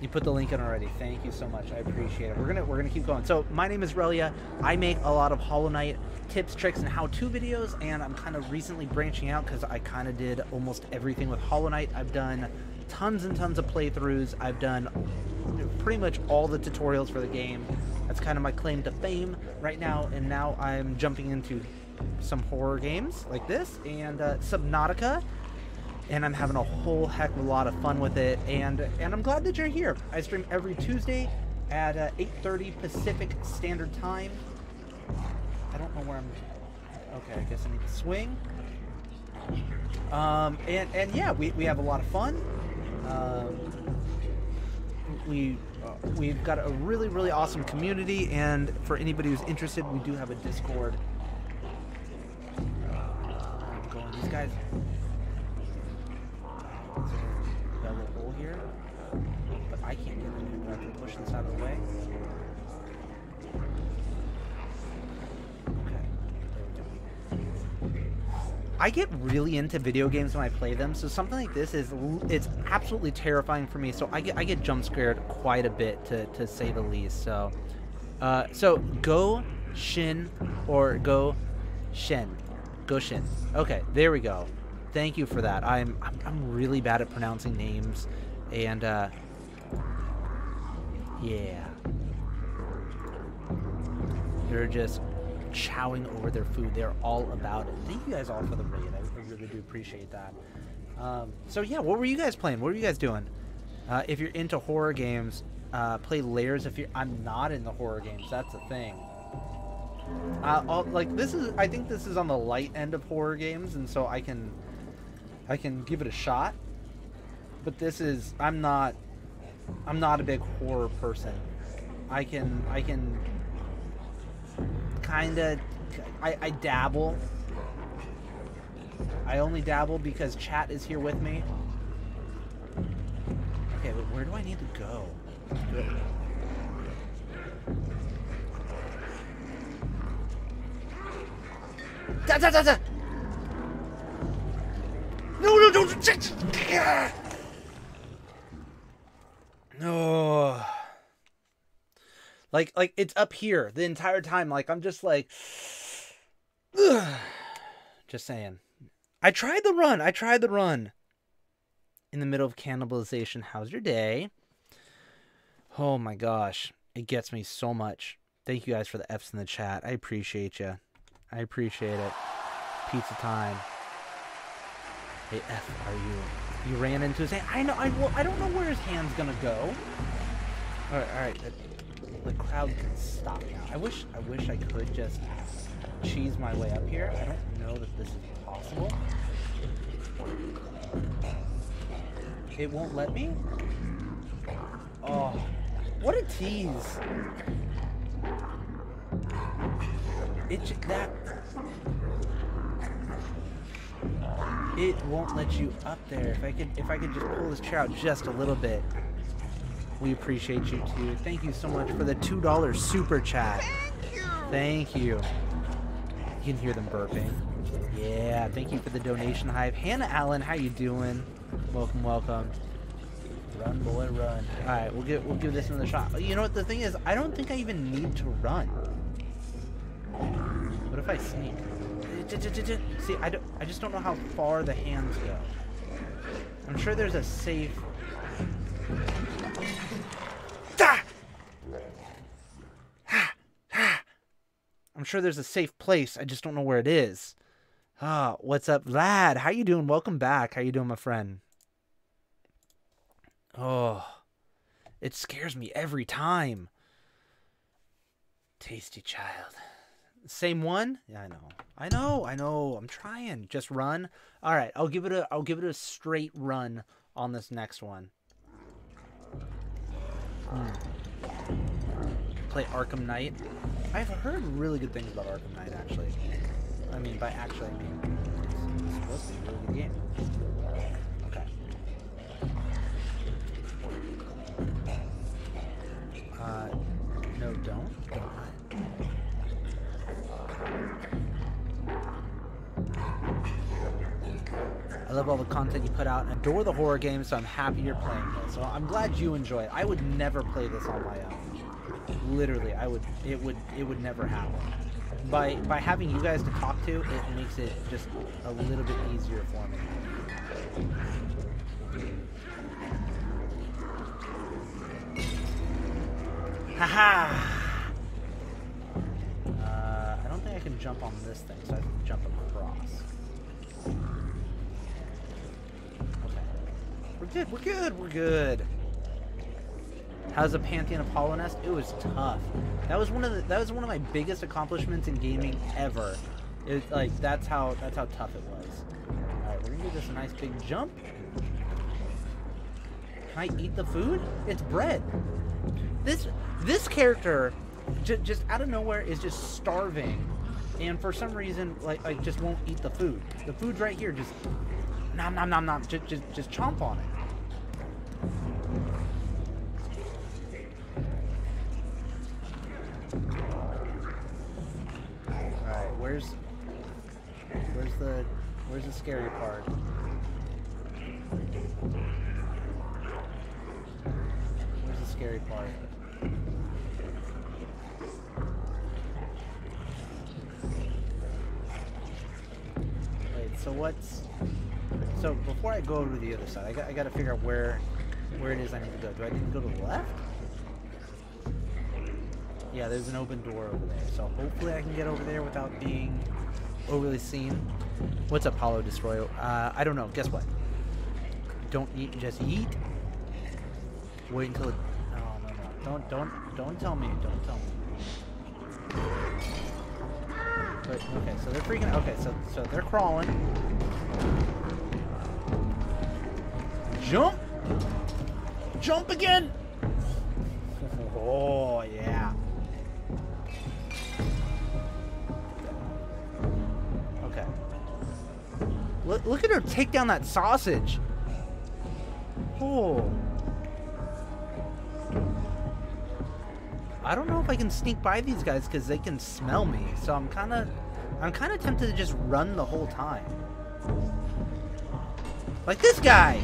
You put the link in already. Thank you so much. I appreciate it. We're gonna we're gonna keep going. So my name is Relyea. I make a lot of Hollow Knight tips, tricks, and how-to videos, and I'm kind of recently branching out because I kind of did almost everything with Hollow Knight. I've done tons and tons of playthroughs. I've done pretty much all the tutorials for the game. That's kind of my claim to fame right now, and now I'm jumping into some horror games like this and uh, Subnautica, and I'm having a whole heck of a lot of fun with it, and and I'm glad that you're here. I stream every Tuesday at uh, eight thirty Pacific Standard Time. I don't know where I'm... Okay, I guess I need to swing. Um, and, and yeah, we, we have a lot of fun. Um, we... We've got a really, really awesome community, and for anybody who's interested, we do have a Discord. I'm going, these guys. Got a little hole here, but I can't get in here. I have to push this out of the way. I get really into video games when I play them, so something like this is, it's absolutely terrifying for me, so I get, I get jump scared quite a bit, to, to say the least, so. Uh, so, Go Shin, or Go Shen. Go Shin. Okay, there we go. Thank you for that. I'm, I'm, I'm really bad at pronouncing names, and, uh, yeah. They're just... chowing over their food. They're all about it. Thank you guys all for the raid. I really do appreciate that. Um, so yeah, what were you guys playing? What were you guys doing? Uh, if you're into horror games, uh, play Layers of Fear. I'm not into horror games. That's the thing. Uh, I'll, like this is, I think this is on the light end of horror games, and so I can, I can give it a shot. But this is, I'm not, I'm not a big horror person. I can, I can. kind of, I, I dabble. I only dabble because chat is here with me. Okay, but where do I need to go? Da, da, da, da. No, no, don't. No. Like, like it's up here the entire time. Like, I'm just like, ugh. Just saying. I tried the run. I tried the run. In the middle of cannibalization. How's your day? Oh my gosh. It gets me so much. Thank you guys for the F's in the chat. I appreciate you. I appreciate it. Pizza time. Hey, F, are you? You ran into his hand. I know. I, well, I don't know where his hand's gonna go. All right, all right. The, the crowd can stop now. I wish. I wish I could just cheese my way up here. I don't know that this is possible. It won't let me. Oh, what a tease! It that it won't let you up there. If I could, if I could just pull this chair out just a little bit. We appreciate you too. Thank you so much for the two dollar super chat. Thank you. Thank you. You can hear them burping. Yeah. Thank you for the donation hive, Hannah Allen. How you doing? Welcome, welcome. Run, boy, run. All right, we'll get we'll give this another shot. You know what the thing is? I don't think I even need to run. What if I sneak? See, I, don't, I just don't know how far the hands go. I'm sure there's a safe... I'm sure there's a safe place. I just don't know where it is. Ah, oh, what's up, lad? How you doing? Welcome back. How you doing, my friend? Oh, it scares me every time. Tasty child. Same one? Yeah, I know. I know. I know. I'm trying. Just run. All right, I'll give it a I'll give it a straight run on this next one. Mm. Play Arkham Knight. I've heard really good things about Arkham Knight, actually. I mean, by actually, I mean it's supposed to be a really good game. Okay. Uh, no, don't. Don't. I love all the content you put out and adore the horror game, so I'm happy you're playing this. So I'm glad you enjoy it. I would never play this on my own. Literally, I would it would it would never happen. By by having you guys to talk to, it makes it just a little bit easier for me. Haha! I can jump on this thing, so I can jump across. Okay. We're good, we're good, we're good. How's the Pantheon of Hollow Nest? It was tough. That was one of the that was one of my biggest accomplishments in gaming ever. It was like that's how that's how tough it was. Alright, we're gonna do this a nice big jump. Can I eat the food? It's bread. This this character just, just out of nowhere is just starving. And for some reason, like, like, just won't eat the food. The food's right here. Just nom nom nom nom. Just, just, just chomp on it. All right, where's, where's the, where's the scary part? Where's the scary part? So what's so before I go to the other side, I got I got to figure out where where it is I need to go. Do I need to go to the left? Yeah, there's an open door over there, so hopefully I can get over there without being overly seen. What's up, Hollow Destroyer? Uh, I don't know. Guess what? Don't eat, just eat. Wait until it. Oh no no! Don't don't don't tell me! Don't tell me! But, okay, so they're freaking out. Okay, so, so they're crawling. Jump! Jump again! Oh, yeah. look at her take down that sausage. Oh. I don't know if I can sneak by these guys because they can smell me. So I'm kind of, I'm kind of tempted to just run the whole time. Like this guy.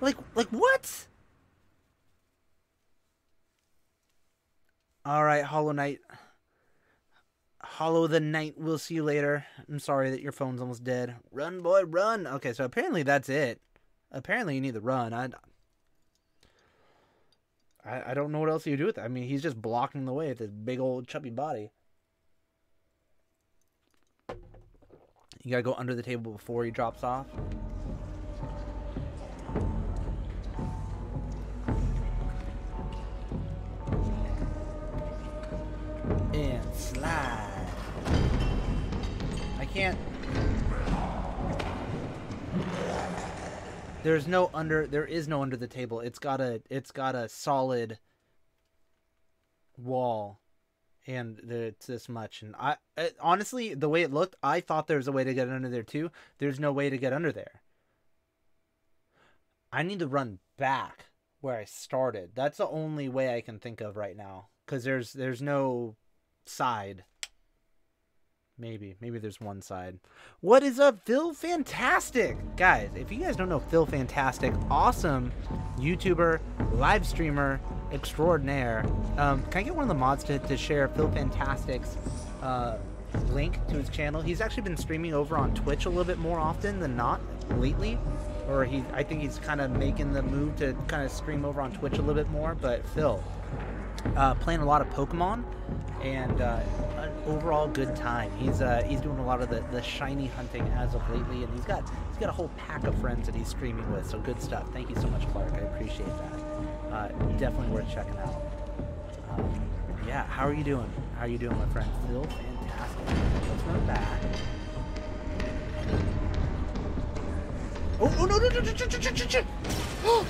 Like, like what? All right, Hollow Knight. Hollow the Knight. We'll see you later. I'm sorry that your phone's almost dead. Run, boy, run. Okay, so apparently that's it. Apparently you need to run. I, I, I don't know what else you do with that. I mean, he's just blocking the way with his big old chubby body. You gotta go under the table before he drops off. And slide. I can't... There's no under, there is no under the table. It's got a, it's got a solid wall, and it's this much. And I, it, honestly, the way it looked, I thought there was a way to get under there too. There's no way to get under there. I need to run back where I started. That's the only way I can think of right now. Cause there's, there's no side. Maybe. Maybe there's one side. What is up, Phil Fantastic? Guys, if you guys don't know Phil Fantastic, awesome YouTuber, live streamer, extraordinaire. Um, can I get one of the mods to, to share Phil Fantastic's uh, link to his channel? He's actually been streaming over on Twitch a little bit more often than not lately. Or he, I think he's kind of making the move to kind of stream over on Twitch a little bit more. But Phil, uh, playing a lot of Pokemon. And uh, an overall good time. He's uh, he's doing a lot of the, the shiny hunting as of lately, and he's got he's got a whole pack of friends that he's streaming with. So good stuff. Thank you so much, Clark. I appreciate that. Uh, definitely worth checking out. Um, yeah. How are you doing? How are you doing, my friend? Still fantastic. Let's run back. Oh, oh no no no no no no no!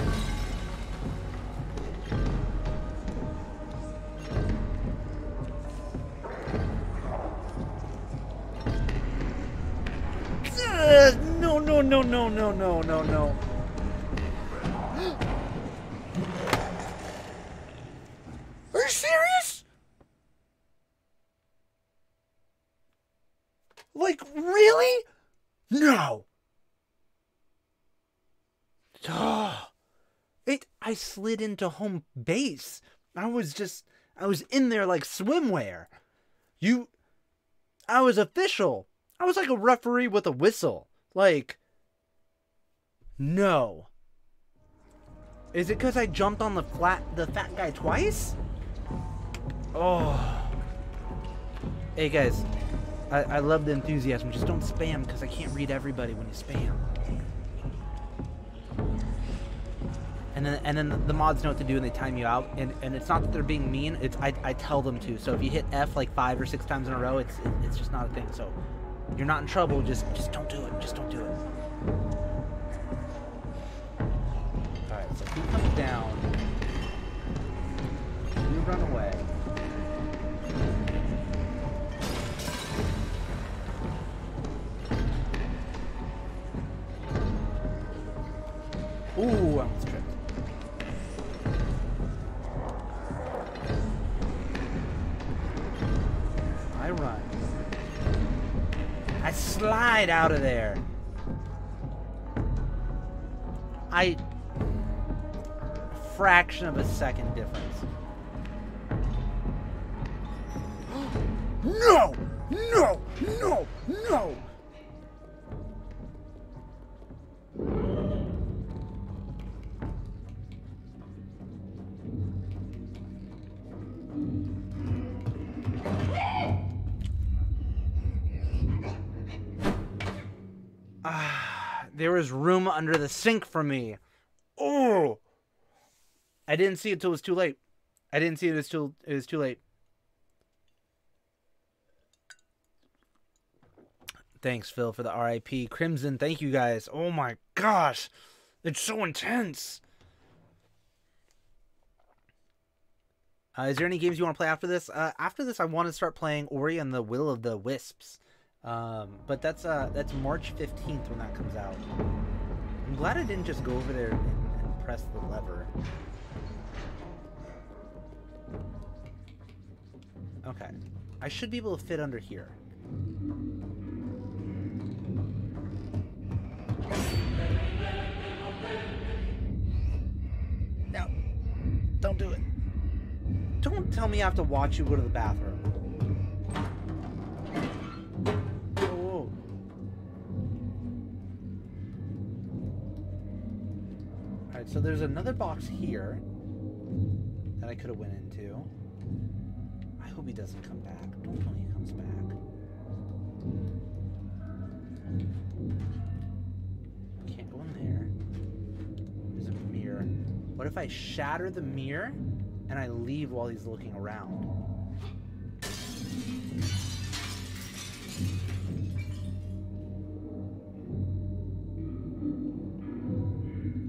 No, no, no, no, no, no, no, no. Are you serious? Like, really? No. It, I slid into home base. I was just, I was in there like swimwear. You, I was official. I was like a referee with a whistle. Like, no. Is it because I jumped on the flat, the fat guy twice? Oh. Hey guys, I, I love the enthusiasm. Just don't spam because I can't read everybody when you spam. And then, and then the mods know what to do and they time you out. And, and it's not that they're being mean. It's I, I tell them to. So if you hit F like five or six times in a row, it's it's just not a thing. So. You're not in trouble, just just don't do it. Just don't do it. Alright, so he comes down. You run away. Ooh, I almost tripped. I run. I slide out of there. I... Fraction of a second difference. No! No! No! No! There was room under the sink for me. Oh, I didn't see it till it was too late. I didn't see it until it was too late. Thanks, Phil, for the R I P. Crimson, thank you guys. Oh my gosh, it's so intense. Uh, is there any games you want to play after this? Uh, after this, I want to start playing Ori and the Will of the Wisps. Um, but that's uh, that's March fifteenth when that comes out. I'm glad I didn't just go over there and, and press the lever. Okay. I should be able to fit under here. No. Don't do it. Don't tell me I have to watch you go to the bathroom. Whoa. Alright, so there's another box here that I could have went into. I hope he doesn't come back. Don't tell me he comes back. Can't go in there. There's a mirror. What if I shatter the mirror? And I leave while he's looking around.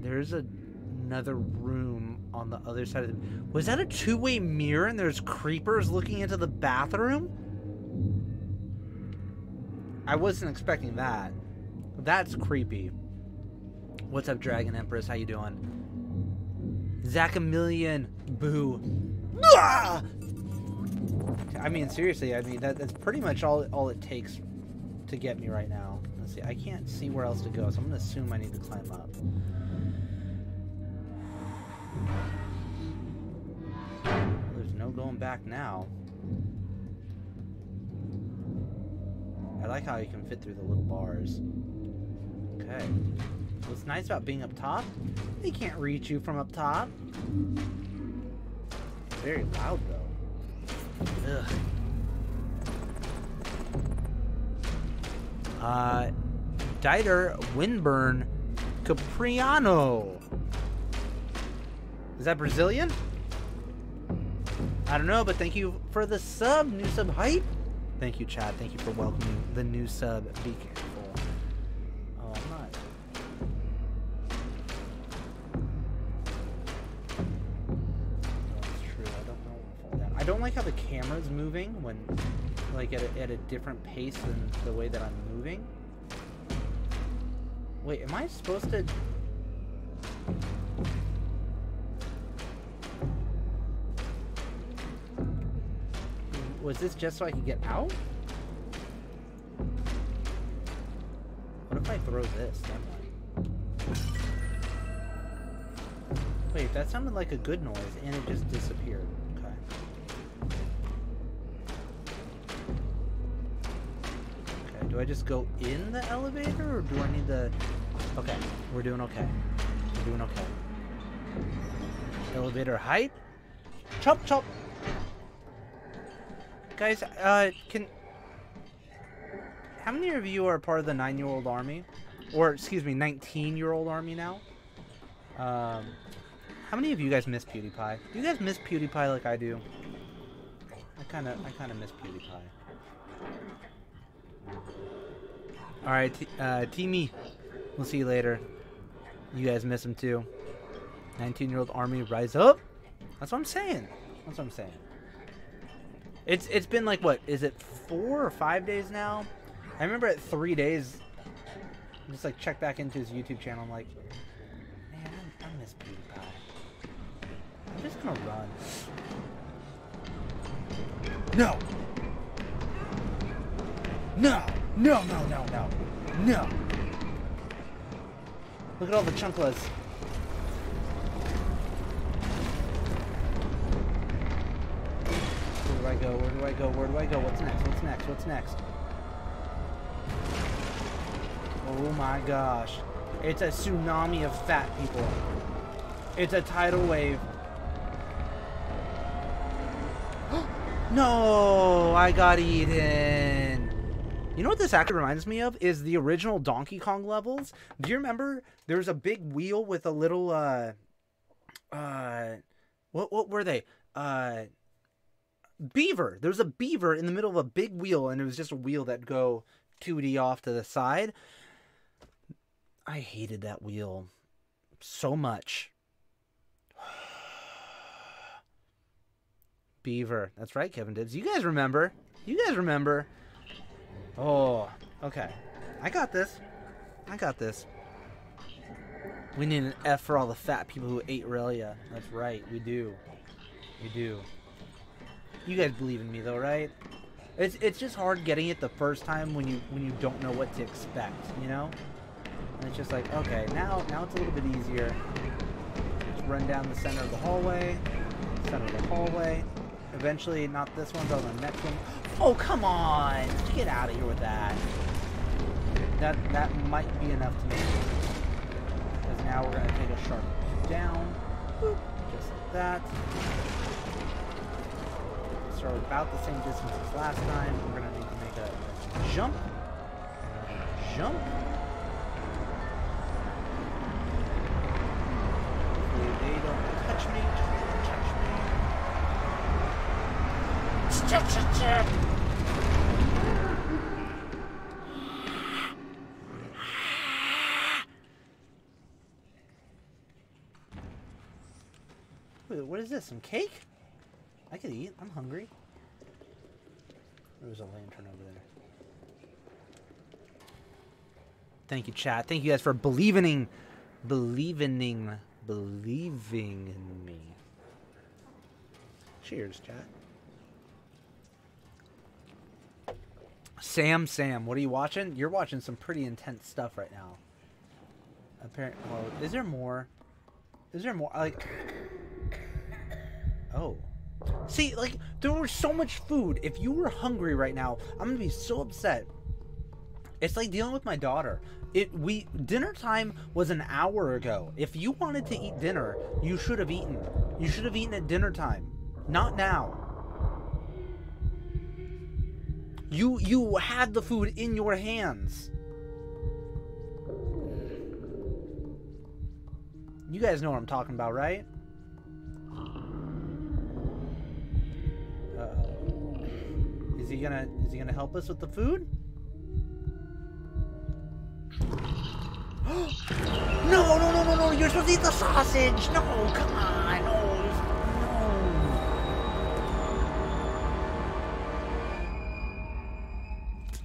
There's a, another room on the other side of the... Was that a two-way mirror and there's creepers looking into the bathroom? I wasn't expecting that. That's creepy. What's up, Dragon Empress? How you doing? Zachamillion, boo. Ah! I mean, seriously, I mean, that, that's pretty much all, all it takes to get me right now. Let's see, I can't see where else to go, so I'm going to assume I need to climb up. There's no going back now. I like how you can fit through the little bars. Okay. What's nice about being up top, they can't reach you from up top. It's very loud, though. Ugh. Uh, Dieter Winburn Capriano. Is that Brazilian? I don't know, but thank you for the sub, new sub hype. Thank you, Chad. Thank you for welcoming the new sub, Beacon. I don't like how the camera's moving when, like, at a, at a different pace than the way that I'm moving. Wait, am I supposed to... Was this just so I could get out? What if I throw this that way? Wait, that sounded like a good noise, and it just disappeared. Do I just go in the elevator, or do I need the... Okay, we're doing okay. We're doing okay. Elevator height. Chop, chop. Guys, uh, can... How many of you are part of the nine-year-old army? Or, excuse me, nineteen-year-old army now? Um, how many of you guys miss PewDiePie? Do you guys miss PewDiePie like I do? I kind of, I kind of miss PewDiePie. Alright, uh, teamy. We'll see you later. You guys miss him too. nineteen-year-old army, rise up. That's what I'm saying. That's what I'm saying. It's It's been like, what, is it four or five days now? I remember at three days, I just like checked back into his YouTube channel. I'm like, man, I miss PewDiePie. I'm just gonna run. No! No! No, no, no, no, no. Look at all the chunklas. Where do I go? Where do I go? Where do I go? What's next? What's next? What's next? Oh my gosh. It's a tsunami of fat people. It's a tidal wave. No, I got eaten. You know what this actually reminds me of is the original Donkey Kong levels. Do you remember there was a big wheel with a little, uh, uh, what, what were they? Uh, beaver. There was a beaver in the middle of a big wheel, and it was just a wheel that'd go two D off to the side. I hated that wheel so much. Beaver. That's right, Kevin Dibbs. You guys remember. You guys remember. Oh, okay. I got this. I got this. We need an F for all the fat people who ate Relyea. That's right, we do. We do. You guys believe in me though, right? It's it's just hard getting it the first time when you when you don't know what to expect, you know? And it's just like, okay, now now it's a little bit easier. Just run down the center of the hallway. Center of the hallway. Eventually, not this one, but the next one. Oh, come on! Get out of here with that. That that might be enough to make it. Because now we're gonna take a sharp down. Boop, just like that. So about the same distance as last time. We're gonna need to make a jump. Jump. Hopefully they don't touch me. Just don't touch me. Wait, what is this? Some cake? I could eat. I'm hungry. There's a lantern over there. Thank you, chat. Thank you guys for believing, believing, believing in me. Cheers, chat. Sam, Sam, what are you watching? You're watching some pretty intense stuff right now. Apparently, well, is there more? Is there more? Like, oh. See, like, there was so much food. If you were hungry right now, I'm gonna be so upset. It's like dealing with my daughter. It we dinner time was an hour ago. If you wanted to eat dinner, you should have eaten. You should have eaten at dinner time, not now. You you had the food in your hands. You guys know what I'm talking about, right? Is he gonna is he gonna help us with the food? No, no, no, no, no! You're supposed to eat the sausage! No, come on! No,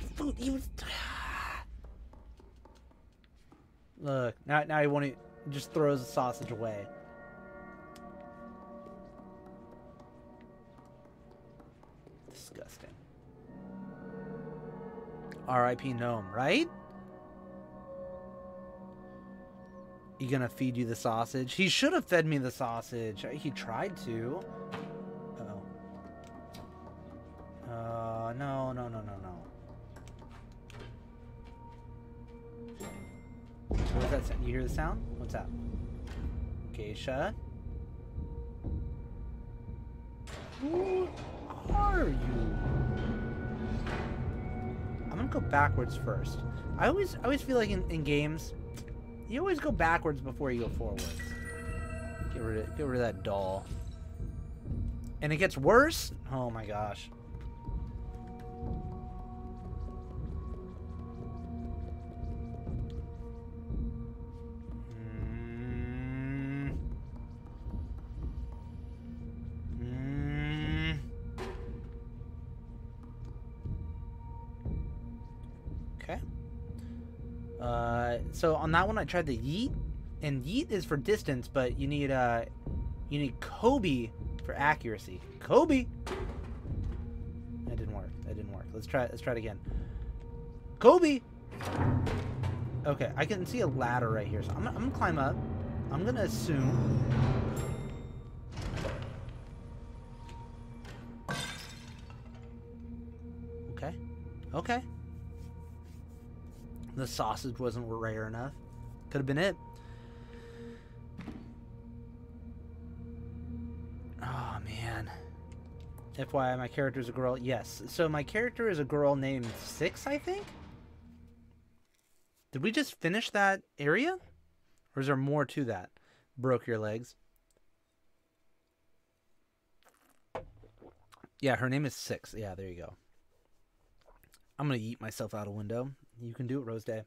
no! Food, he was. Look, now now he won't eat, just throws the sausage away. Disgusting. R I P Gnome, right? He gonna feed you the sausage? He should have fed me the sausage. He tried to. Uh-oh. Uh, no, no, no, no, no. What was that sound? You hear the sound? What's that? Geisha? Who are you? I'm gonna go backwards first. I always, I always feel like in, in games, you always go backwards before you go forwards. Get rid of, get rid of that doll. And it gets worse. Oh my gosh. Mm. Mm. Uh, so on that one I tried the yeet, and yeet is for distance, but you need uh, you need Kobe for accuracy. Kobe. That didn't work. That didn't work. Let's try. Let's try it again. Kobe. Okay, I can see a ladder right here, so I'm, I'm gonna climb up. I'm gonna assume. Okay. Okay. The sausage wasn't rare enough. Could have been it. Oh, man. F Y I, my character is a girl. Yes. So my character is a girl named Six, I think? Did we just finish that area? Or is there more to that? Broke your legs. Yeah, her name is Six. Yeah, there you go. I'm going to yeet myself out a window. You can do it, Rose Day.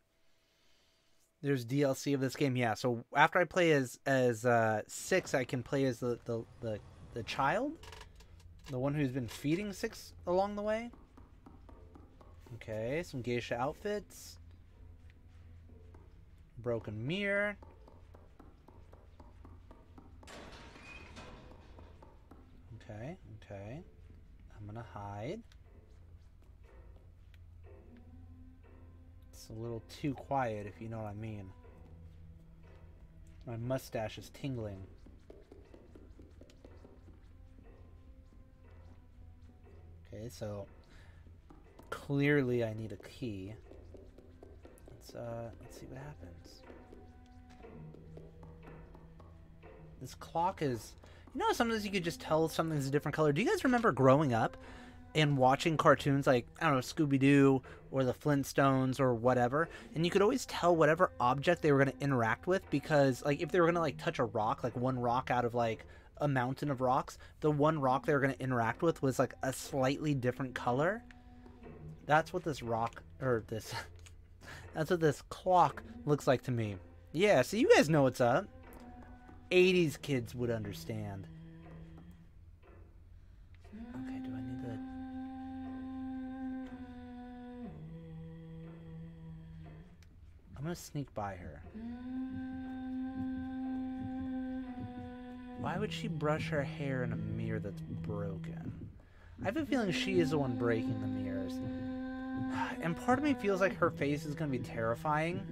There's D L C of this game, yeah. So after I play as as uh, Six, I can play as the the, the, the child. The one who's been feeding six along the way. Okay, some geisha outfits. Broken mirror. Okay, okay. I'm gonna hide. It's a little too quiet, if you know what I mean. My mustache is tingling. Okay, so clearly I need a key. Let's uh let's see what happens. This clock is, you know, sometimes you could just tell something's a different color. Do you guys remember growing up and watching cartoons like, I don't know, Scooby-Doo or The Flintstones or whatever, and you could always tell whatever object they were going to interact with, because like if they were going to like touch a rock, like one rock out of like a mountain of rocks, the one rock they were going to interact with was like a slightly different color. That's what this rock, or this, that's what this clock looks like to me. Yeah, so you guys know what's up. eighties kids would understand. Okay, do I need the... I'm gonna sneak by her. Why would she brush her hair in a mirror that's broken? I have a feeling she is the one breaking the mirrors. And part of me feels like her face is gonna be terrifying.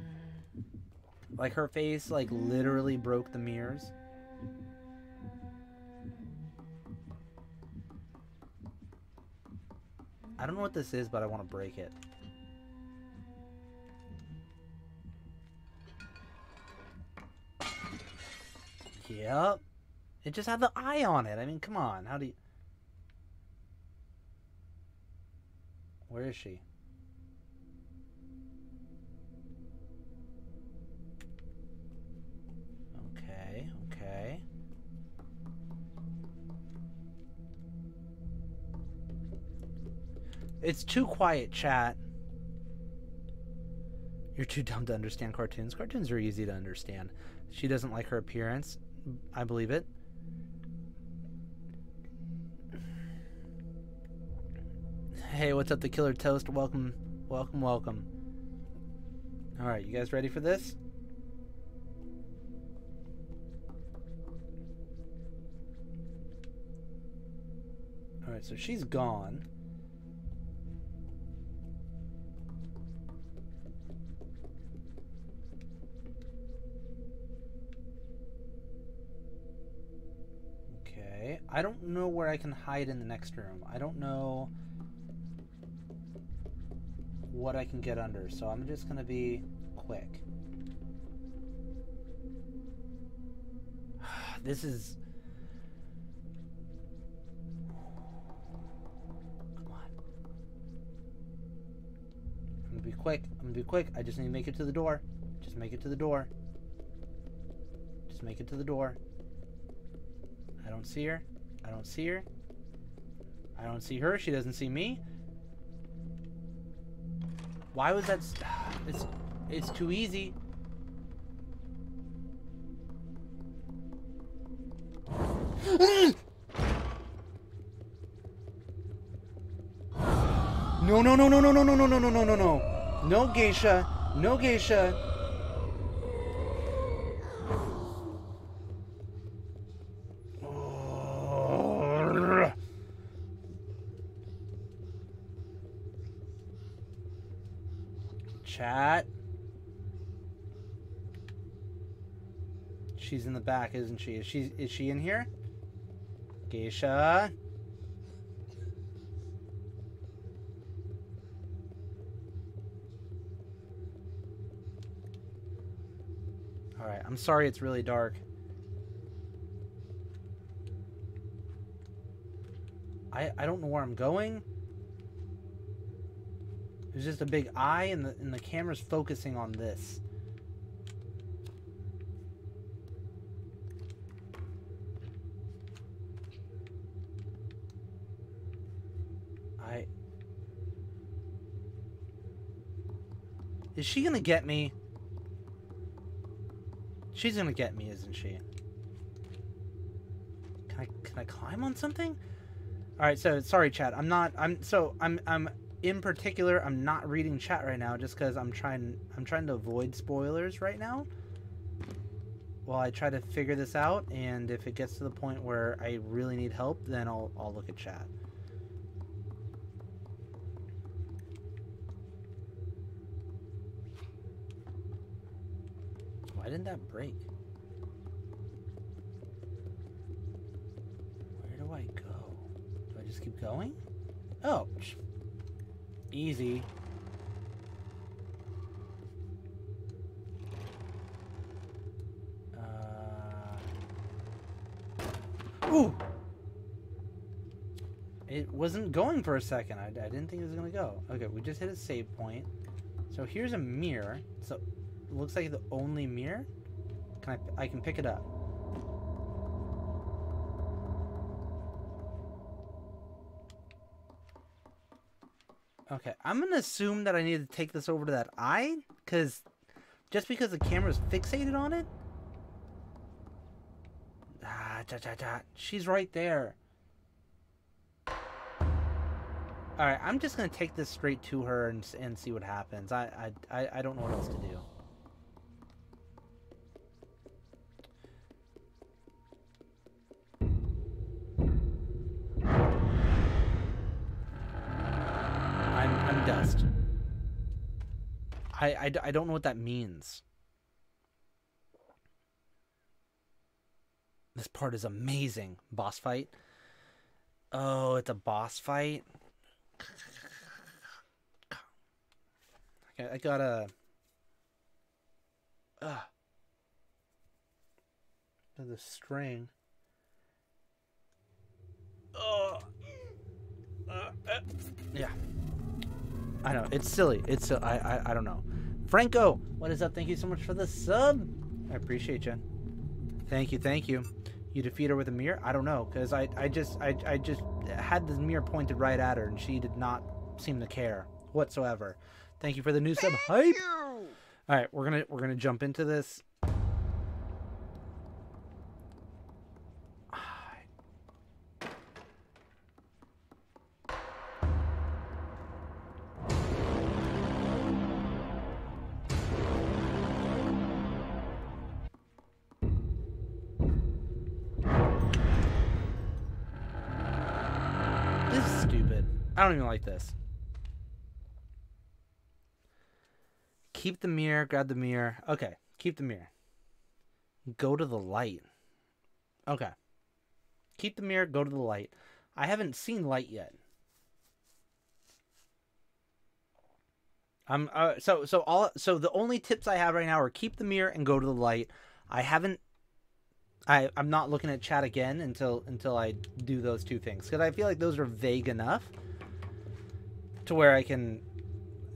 Like her face, like, literally broke the mirrors. I don't know what this is, but I want to break it. Yep. It just had the eye on it. I mean, come on. How do you... Where is she? Okay. It's too quiet, chat. You're too dumb to understand cartoons. Cartoons are easy to understand. She doesn't like her appearance. I believe it. Hey, what's up, the Killer Toast? Welcome, welcome, welcome. Alright, you guys ready for this? Alright, so she's gone. Okay. I don't know where I can hide in the next room. I don't know what I can get under, so I'm just gonna be quick. This is... Be quick. I'm gonna be quick. I just need to make it to the door. Just make it to the door. Just make it to the door. I don't see her. I don't see her. I don't see her. She doesn't see me. Why was that? It's, it's too easy. No, no, no, no, no, no, no, no, no, no, no, no, no. No geisha, no geisha. Oh. Chat. She's in the back, isn't she? Is she is she in here? Geisha. Alright, I'm sorry it's really dark. I I don't know where I'm going. There's just a big eye and the and the camera's focusing on this. I Is she gonna get me? She's gonna get me, isn't she? Can I, can I climb on something? All right, so sorry, chat. I'm not. I'm so. I'm. I'm in particular. I'm not reading chat right now, just because I'm trying. I'm trying to avoid spoilers right now. While I try to figure this out, and if it gets to the point where I really need help, then I'll. I'll look at chat. Why didn't that break? Where do I go? Do I just keep going? Oh, easy. Uh... Ooh! It wasn't going for a second. I, I didn't think it was going to go. Okay, we just hit a save point. So here's a mirror. So. Looks like the only mirror. Can I? I can pick it up. Okay, I'm gonna assume that I need to take this over to that eye, cause just because the camera's fixated on it. Ah, da, da, da. She's right there. All right, I'm just gonna take this straight to her and and see what happens. I I I don't know what else to do. Dust. I, I, I don't know what that means. This part is amazing. Boss fight. Oh, it's a boss fight. Okay, I gotta. Ugh. The string. Oh. Uh, uh. Yeah. I know, it's silly. It's uh, I, I I don't know. Franco, what is up? Thank you so much for the sub. I appreciate you. Thank you, thank you. You defeat her with a mirror? I don't know, because I, I just I, I just had this mirror pointed right at her, and she did not seem to care whatsoever. Thank you for the new sub hype. All right, we're gonna we're gonna jump into this. I don't even like this. Keep the mirror. Grab the mirror. Okay. Keep the mirror. Go to the light. Okay. Keep the mirror. Go to the light. I haven't seen light yet. I'm uh, so so all so the only tips I have right now are keep the mirror and go to the light. I haven't. I I'm not looking at chat again until until I do those two things, because I feel like those are vague enough to where I can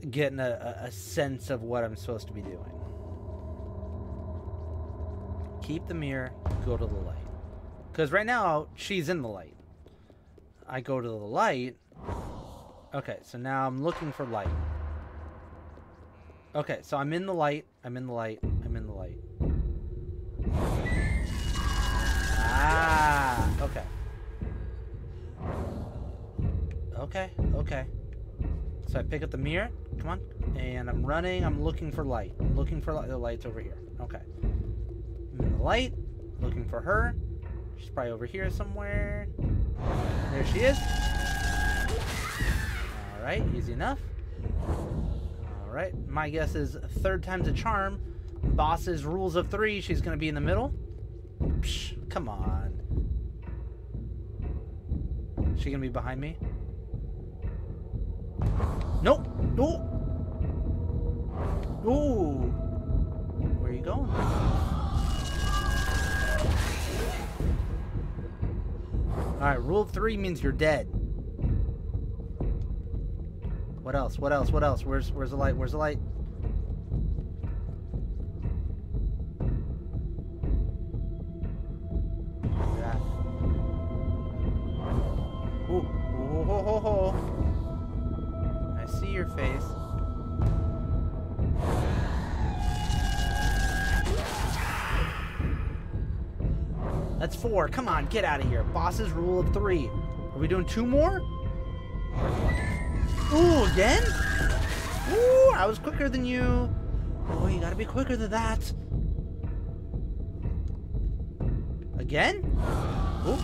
get in a, a sense of what I'm supposed to be doing. Keep the mirror, go to the light. Because right now, she's in the light. I go to the light. Okay, so now I'm looking for light. Okay, so I'm in the light, I'm in the light, I'm in the light. Ah, okay. Okay, okay. So I pick up the mirror, come on, and I'm running, I'm looking for light. I'm looking for light, the light's over here, okay. I'm in the light, looking for her. She's probably over here somewhere. There she is. All right, easy enough. All right, my guess is third time's a charm. Boss's rules of three, she's gonna be in the middle. Psh, come on. Is she gonna be behind me? Nope. Ooh. Ooh. Where are you going? Alright, rule of three means you're dead. What else? What else? What else? Where's where's the light? Where's the light? Ooh. Ho ho ho ho. See your face. That's four. Come on, get out of here. Boss's rule of three. Are we doing two more? Ooh, again? Ooh, I was quicker than you. Oh, you gotta be quicker than that. Again? Ooh.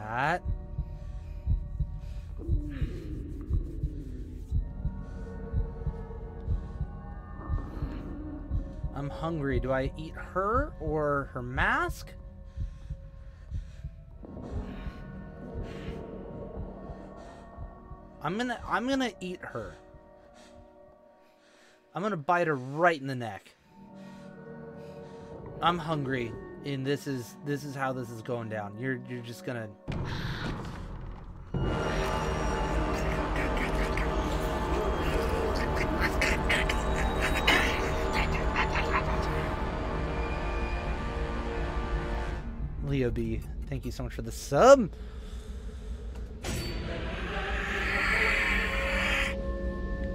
Chat. I'm hungry. Do I eat her or her mask? I'm gonna I'm gonna eat her. I'm gonna bite her right in the neck. I'm hungry, and this is this is how this is going down. You're you're just gonna Leo B, thank you so much for the sub.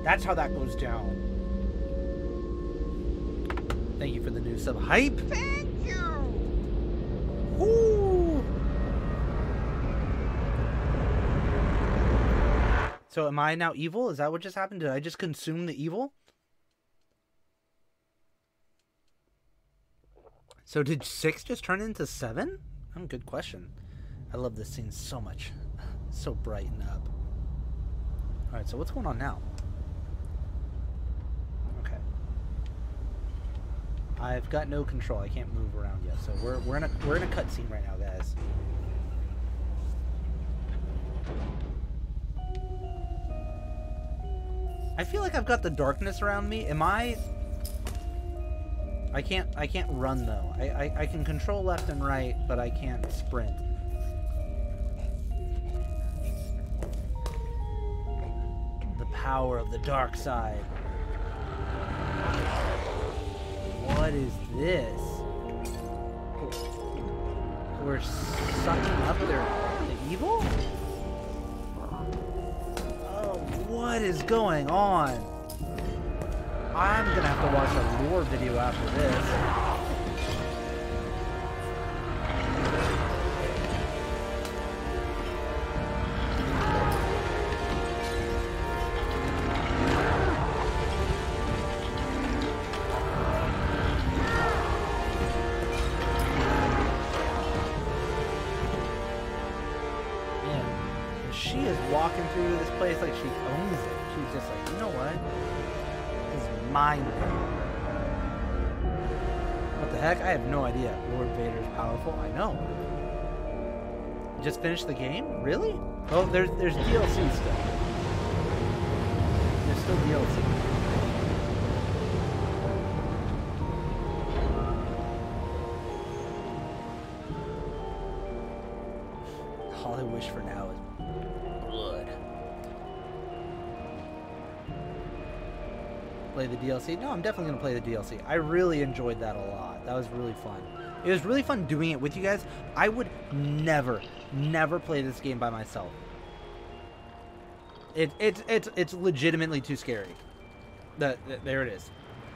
That's how that goes down. Thank you for the new sub hype. Thank you. Ooh. So am I now evil? Is that what just happened? Did I just consume the evil? So did six just turn into seven? Oh, good question. I love this scene so much. So bright and up. Alright, so what's going on now? Okay. I've got no control. I can't move around yet. So we're we're in a we're in a cutscene right now, guys. I feel like I've got the darkness around me. Am I I can't I can't run though. I, I, I can control left and right, but I can't sprint. The power of the dark side. What is this? We're sucking up their the evil? Oh, what is going on? I'm gonna have to watch a lore video after this. Man, she is walking through this place like she owns it. She's just like, you know what? Mine. What the heck? I have no idea. Lord Vader's powerful. I know. Just finished the game? Really? Oh, there's there's D L C still. There's still D L C. All I wish for now is blood. Play the D L C? No, I'm definitely gonna play the D L C. I really enjoyed that a lot. That was really fun. It was really fun doing it with you guys. I would never, never play this game by myself. It, it, it's, it's legitimately too scary. That, that there it is.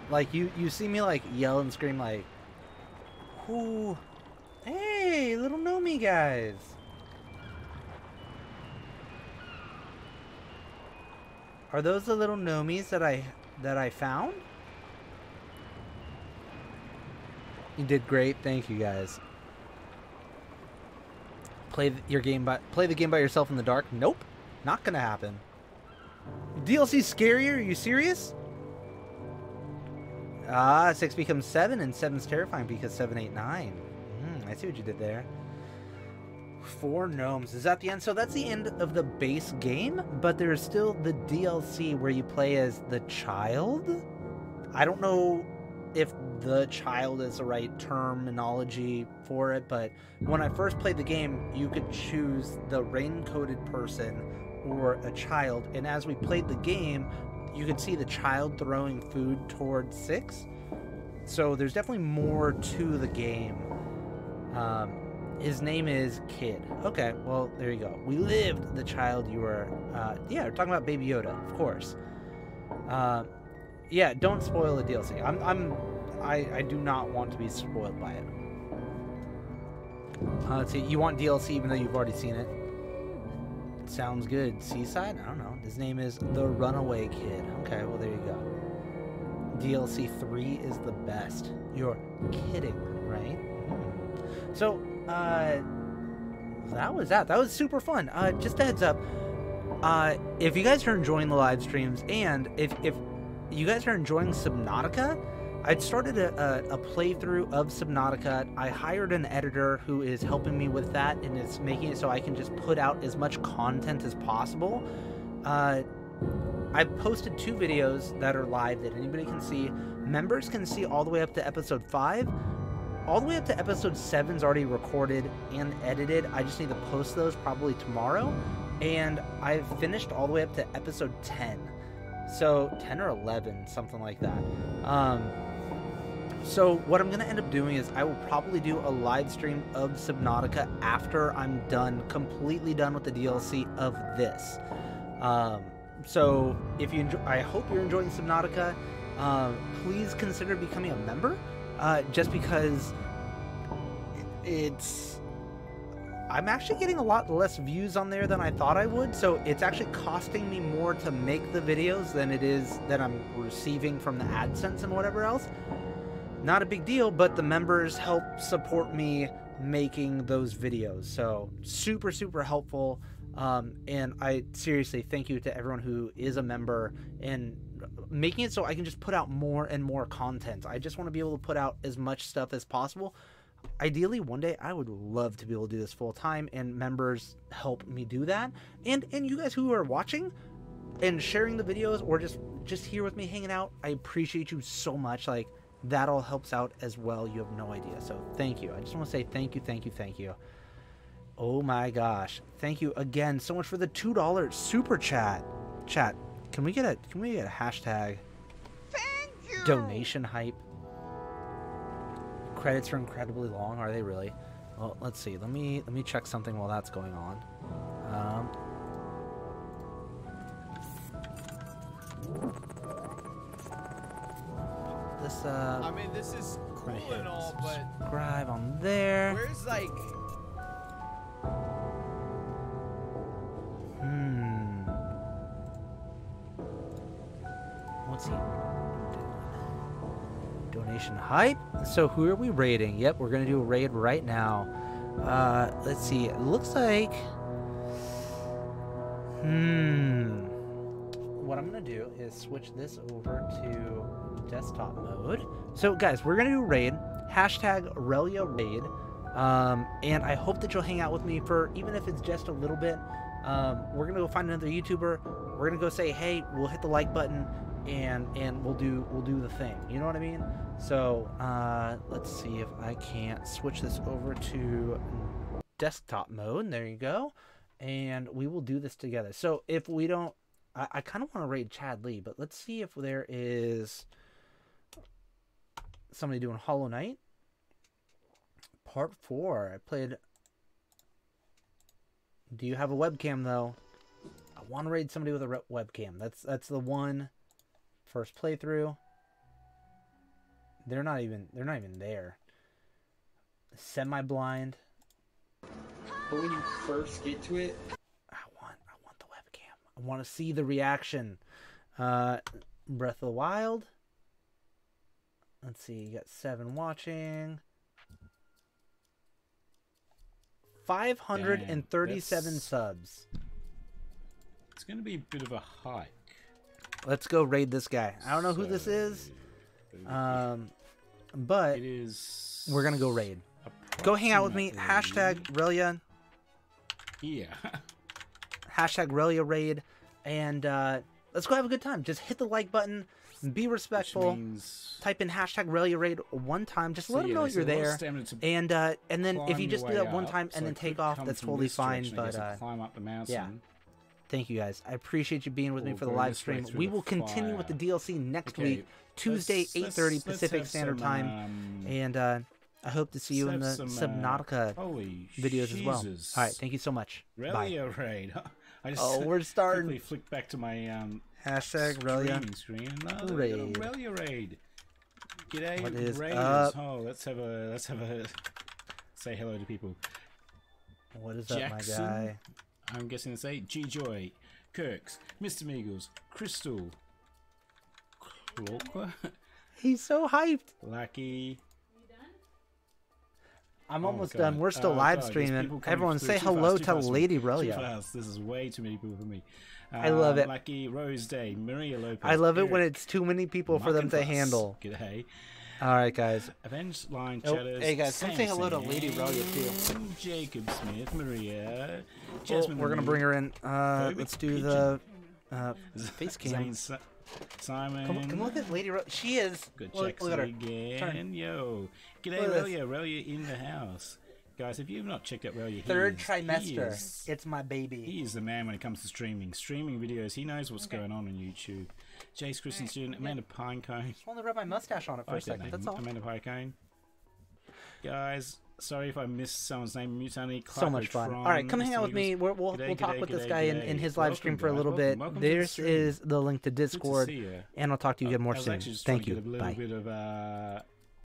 Like you, you see me like yell and scream like, "Ooh, hey, little gnomey guys." Are those the little gnomies that I? that I found? You did great. Thank you guys. Play your game by play the game by yourself in the dark? Nope. Not gonna happen. D L C's scarier? Are you serious? Ah, six becomes seven and seven's terrifying because seven, eight, nine. Mm, I see what you did there. Four gnomes. Is that the end? So that's the end of the base game, but there's still the D L C where you play as the child. I don't know if the child is the right terminology for it, but when I first played the game, you could choose the rain-coated person or a child, and as we played the game, you could see the child throwing food toward six. So there's definitely more to the game. Um, His name is Kid. Okay, well, there you go. We lived the child you were... Uh, yeah, we're talking about Baby Yoda, of course. Uh, yeah, don't spoil the D L C. I'm, I'm, I, I do not want to be spoiled by it. Uh, let's see, you want D L C even though you've already seen it. Sounds good. Seaside? I don't know. His name is The Runaway Kid. Okay, well, there you go. D L C three is the best. You're kidding, right? So, uh, that was that. That was super fun. Uh, just a heads up, uh, if you guys are enjoying the live streams, and if, if you guys are enjoying Subnautica, I'd started a, a, a playthrough of Subnautica. I hired an editor who is helping me with that and is making it so I can just put out as much content as possible. Uh, I've posted two videos that are live that anybody can see. Members can see all the way up to episode five. All the way up to episode seven is already recorded and edited. I just need to post those probably tomorrow. And I've finished all the way up to episode ten. So ten or eleven, something like that. Um, so what I'm going to end up doing is I will probably do a live stream of Subnautica after I'm done, completely done with the D L C of this. Um, so if you enjoy, I hope you're enjoying Subnautica. Uh, please consider becoming a member. Uh, just because it's, I'm actually getting a lot less views on there than I thought I would, so it's actually costing me more to make the videos than it is that I'm receiving from the AdSense and whatever else. Not a big deal, but the members help support me making those videos, so super, super helpful. Um, and I seriously thank you to everyone who is a member and making it so I can just put out more and more content. I just want to be able to put out as much stuff as possible. Ideally, one day I would love to be able to do this full time, and members help me do that. And and you guys who are watching and sharing the videos or just just here with me hanging out, I appreciate you so much. Like, that all helps out as well. You have no idea. So thank you. I just want to say thank you, thank you, thank you. Oh my gosh! Thank you again so much for the two dollar super chat. Chat. Can we get a can we get a hashtag Thank you. Donation hype? Credits are incredibly long, are they really? Well, let's see. Let me let me check something while that's going on. Um, this uh. I mean, this is cool and all, but subscribe on there. Where's like? Donation hype. So who are we raiding? Yep, we're gonna do a raid right now. Uh, let's see. It looks like. Hmm. What I'm gonna do is switch this over to desktop mode. So guys, we're gonna do raid. Hashtag Relyea raid. Um, and I hope that you'll hang out with me for even if it's just a little bit. Um, we're gonna go find another YouTuber. We're gonna go say, hey, we'll hit the like button. And and we'll do we'll do the thing. You know what I mean? So uh, let's see if I can't switch this over to desktop mode. There you go. And we will do this together. So if we don't, I, I kind of want to raid Chad Lee, but let's see if there is somebody doing Hollow Knight Part Four. I played. Do you have a webcam though? I want to raid somebody with a webcam. That's that's the one. First playthrough. They're not even they're not even there. Semi-blind. But when you first get to it, I want I want the webcam. I want to see the reaction. Uh, Breath of the Wild. Let's see, you got seven watching. five hundred thirty-seven subs. It's gonna be a bit of a hike. Let's go raid this guy. I don't know so, who this is, um, but it is we're going to go raid. Go hang out with me. Hashtag Relyea. Yeah. Hashtag Relyea raid. And uh, let's go have a good time. Just hit the like button. Be respectful. Means... Type in hashtag Relyea raid one time. Just so let yeah, them know you're there. And uh, and then if you just do that one time up, and so then take off, that's totally fine. But uh, climb up the mountain. Yeah. Thank you guys. I appreciate you being with me for the live stream. We will continue with the D L C next week, Tuesday, eight thirty Pacific Standard Time. And uh, I hope to see you in the some, Subnautica uh, videos Jesus. as well. All right, thank you so much. Relyea raid. I just oh, we're starting. Flicked back to my um, hashtag Relyea screen. No, raid. Relyea raid. G'day, what is raiders. Up? Oh, let's have a let's have a say hello to people. What is Jackson, up, my guy? I'm guessing it's eight. G Joy, Kirks, Mister Meagles, Crystal, Clocker. He's so hyped. Lucky. I'm almost oh done. We're still oh live streaming. Everyone say hello fast, to Lady Relyea. This is way too many people for me. Uh, I love it. Lucky Rose Day, Maria Lopez. I love Eric, it when it's too many people Mark for them to us. handle. G'day. All right, guys. Avenged Line oh, Chatters. Hey, guys, come say hello to Lady Relyea, too. Jacob Smith, Maria, Jasmine. Oh, we're going to bring her in. Uh, let's do Pigeon. the uh, face cam. Zane, Simon. Come, come look at Lady Relyea. She is. Good look, look at her. Again. Turn. Yo. G'day, Relyea. Relyea in the house. Guys, if you've not checked out Relyea, third he is, trimester. He is, it's my baby. He is the man when it comes to streaming. Streaming videos. He knows what's okay. going on on YouTube. Jace Christensen, Amanda yeah. Pinecone. I just wanted to rub my mustache on it for oh, a second. Name. That's all. Amanda Pinecone. Guys, sorry if I missed someone's name. Mutani. So much fun. All right, come hang out with me. We're, we'll g'day, we'll g'day, talk g'day, with this guy in, in his welcome, live stream for a little welcome, bit. Welcome this the is the link to Discord, to and I'll talk to you again more soon. Thank you. Bye.